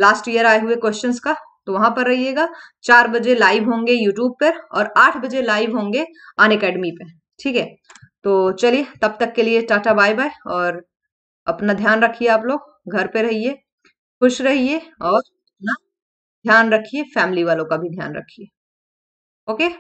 लास्ट ईयर आए हुए क्वेश्चंस का, तो वहां पर रहिएगा। 4 बजे लाइव होंगे यूट्यूब पर और 8 बजे लाइव होंगे अनअकैडमी पे, ठीक है। तो चलिए तब तक के लिए टाटा बाय बाय, और अपना ध्यान रखिए आप लोग, घर पे रहिए, खुश रहिए और ध्यान रखिए, फैमिली वालों का भी ध्यान रखिए, ओके।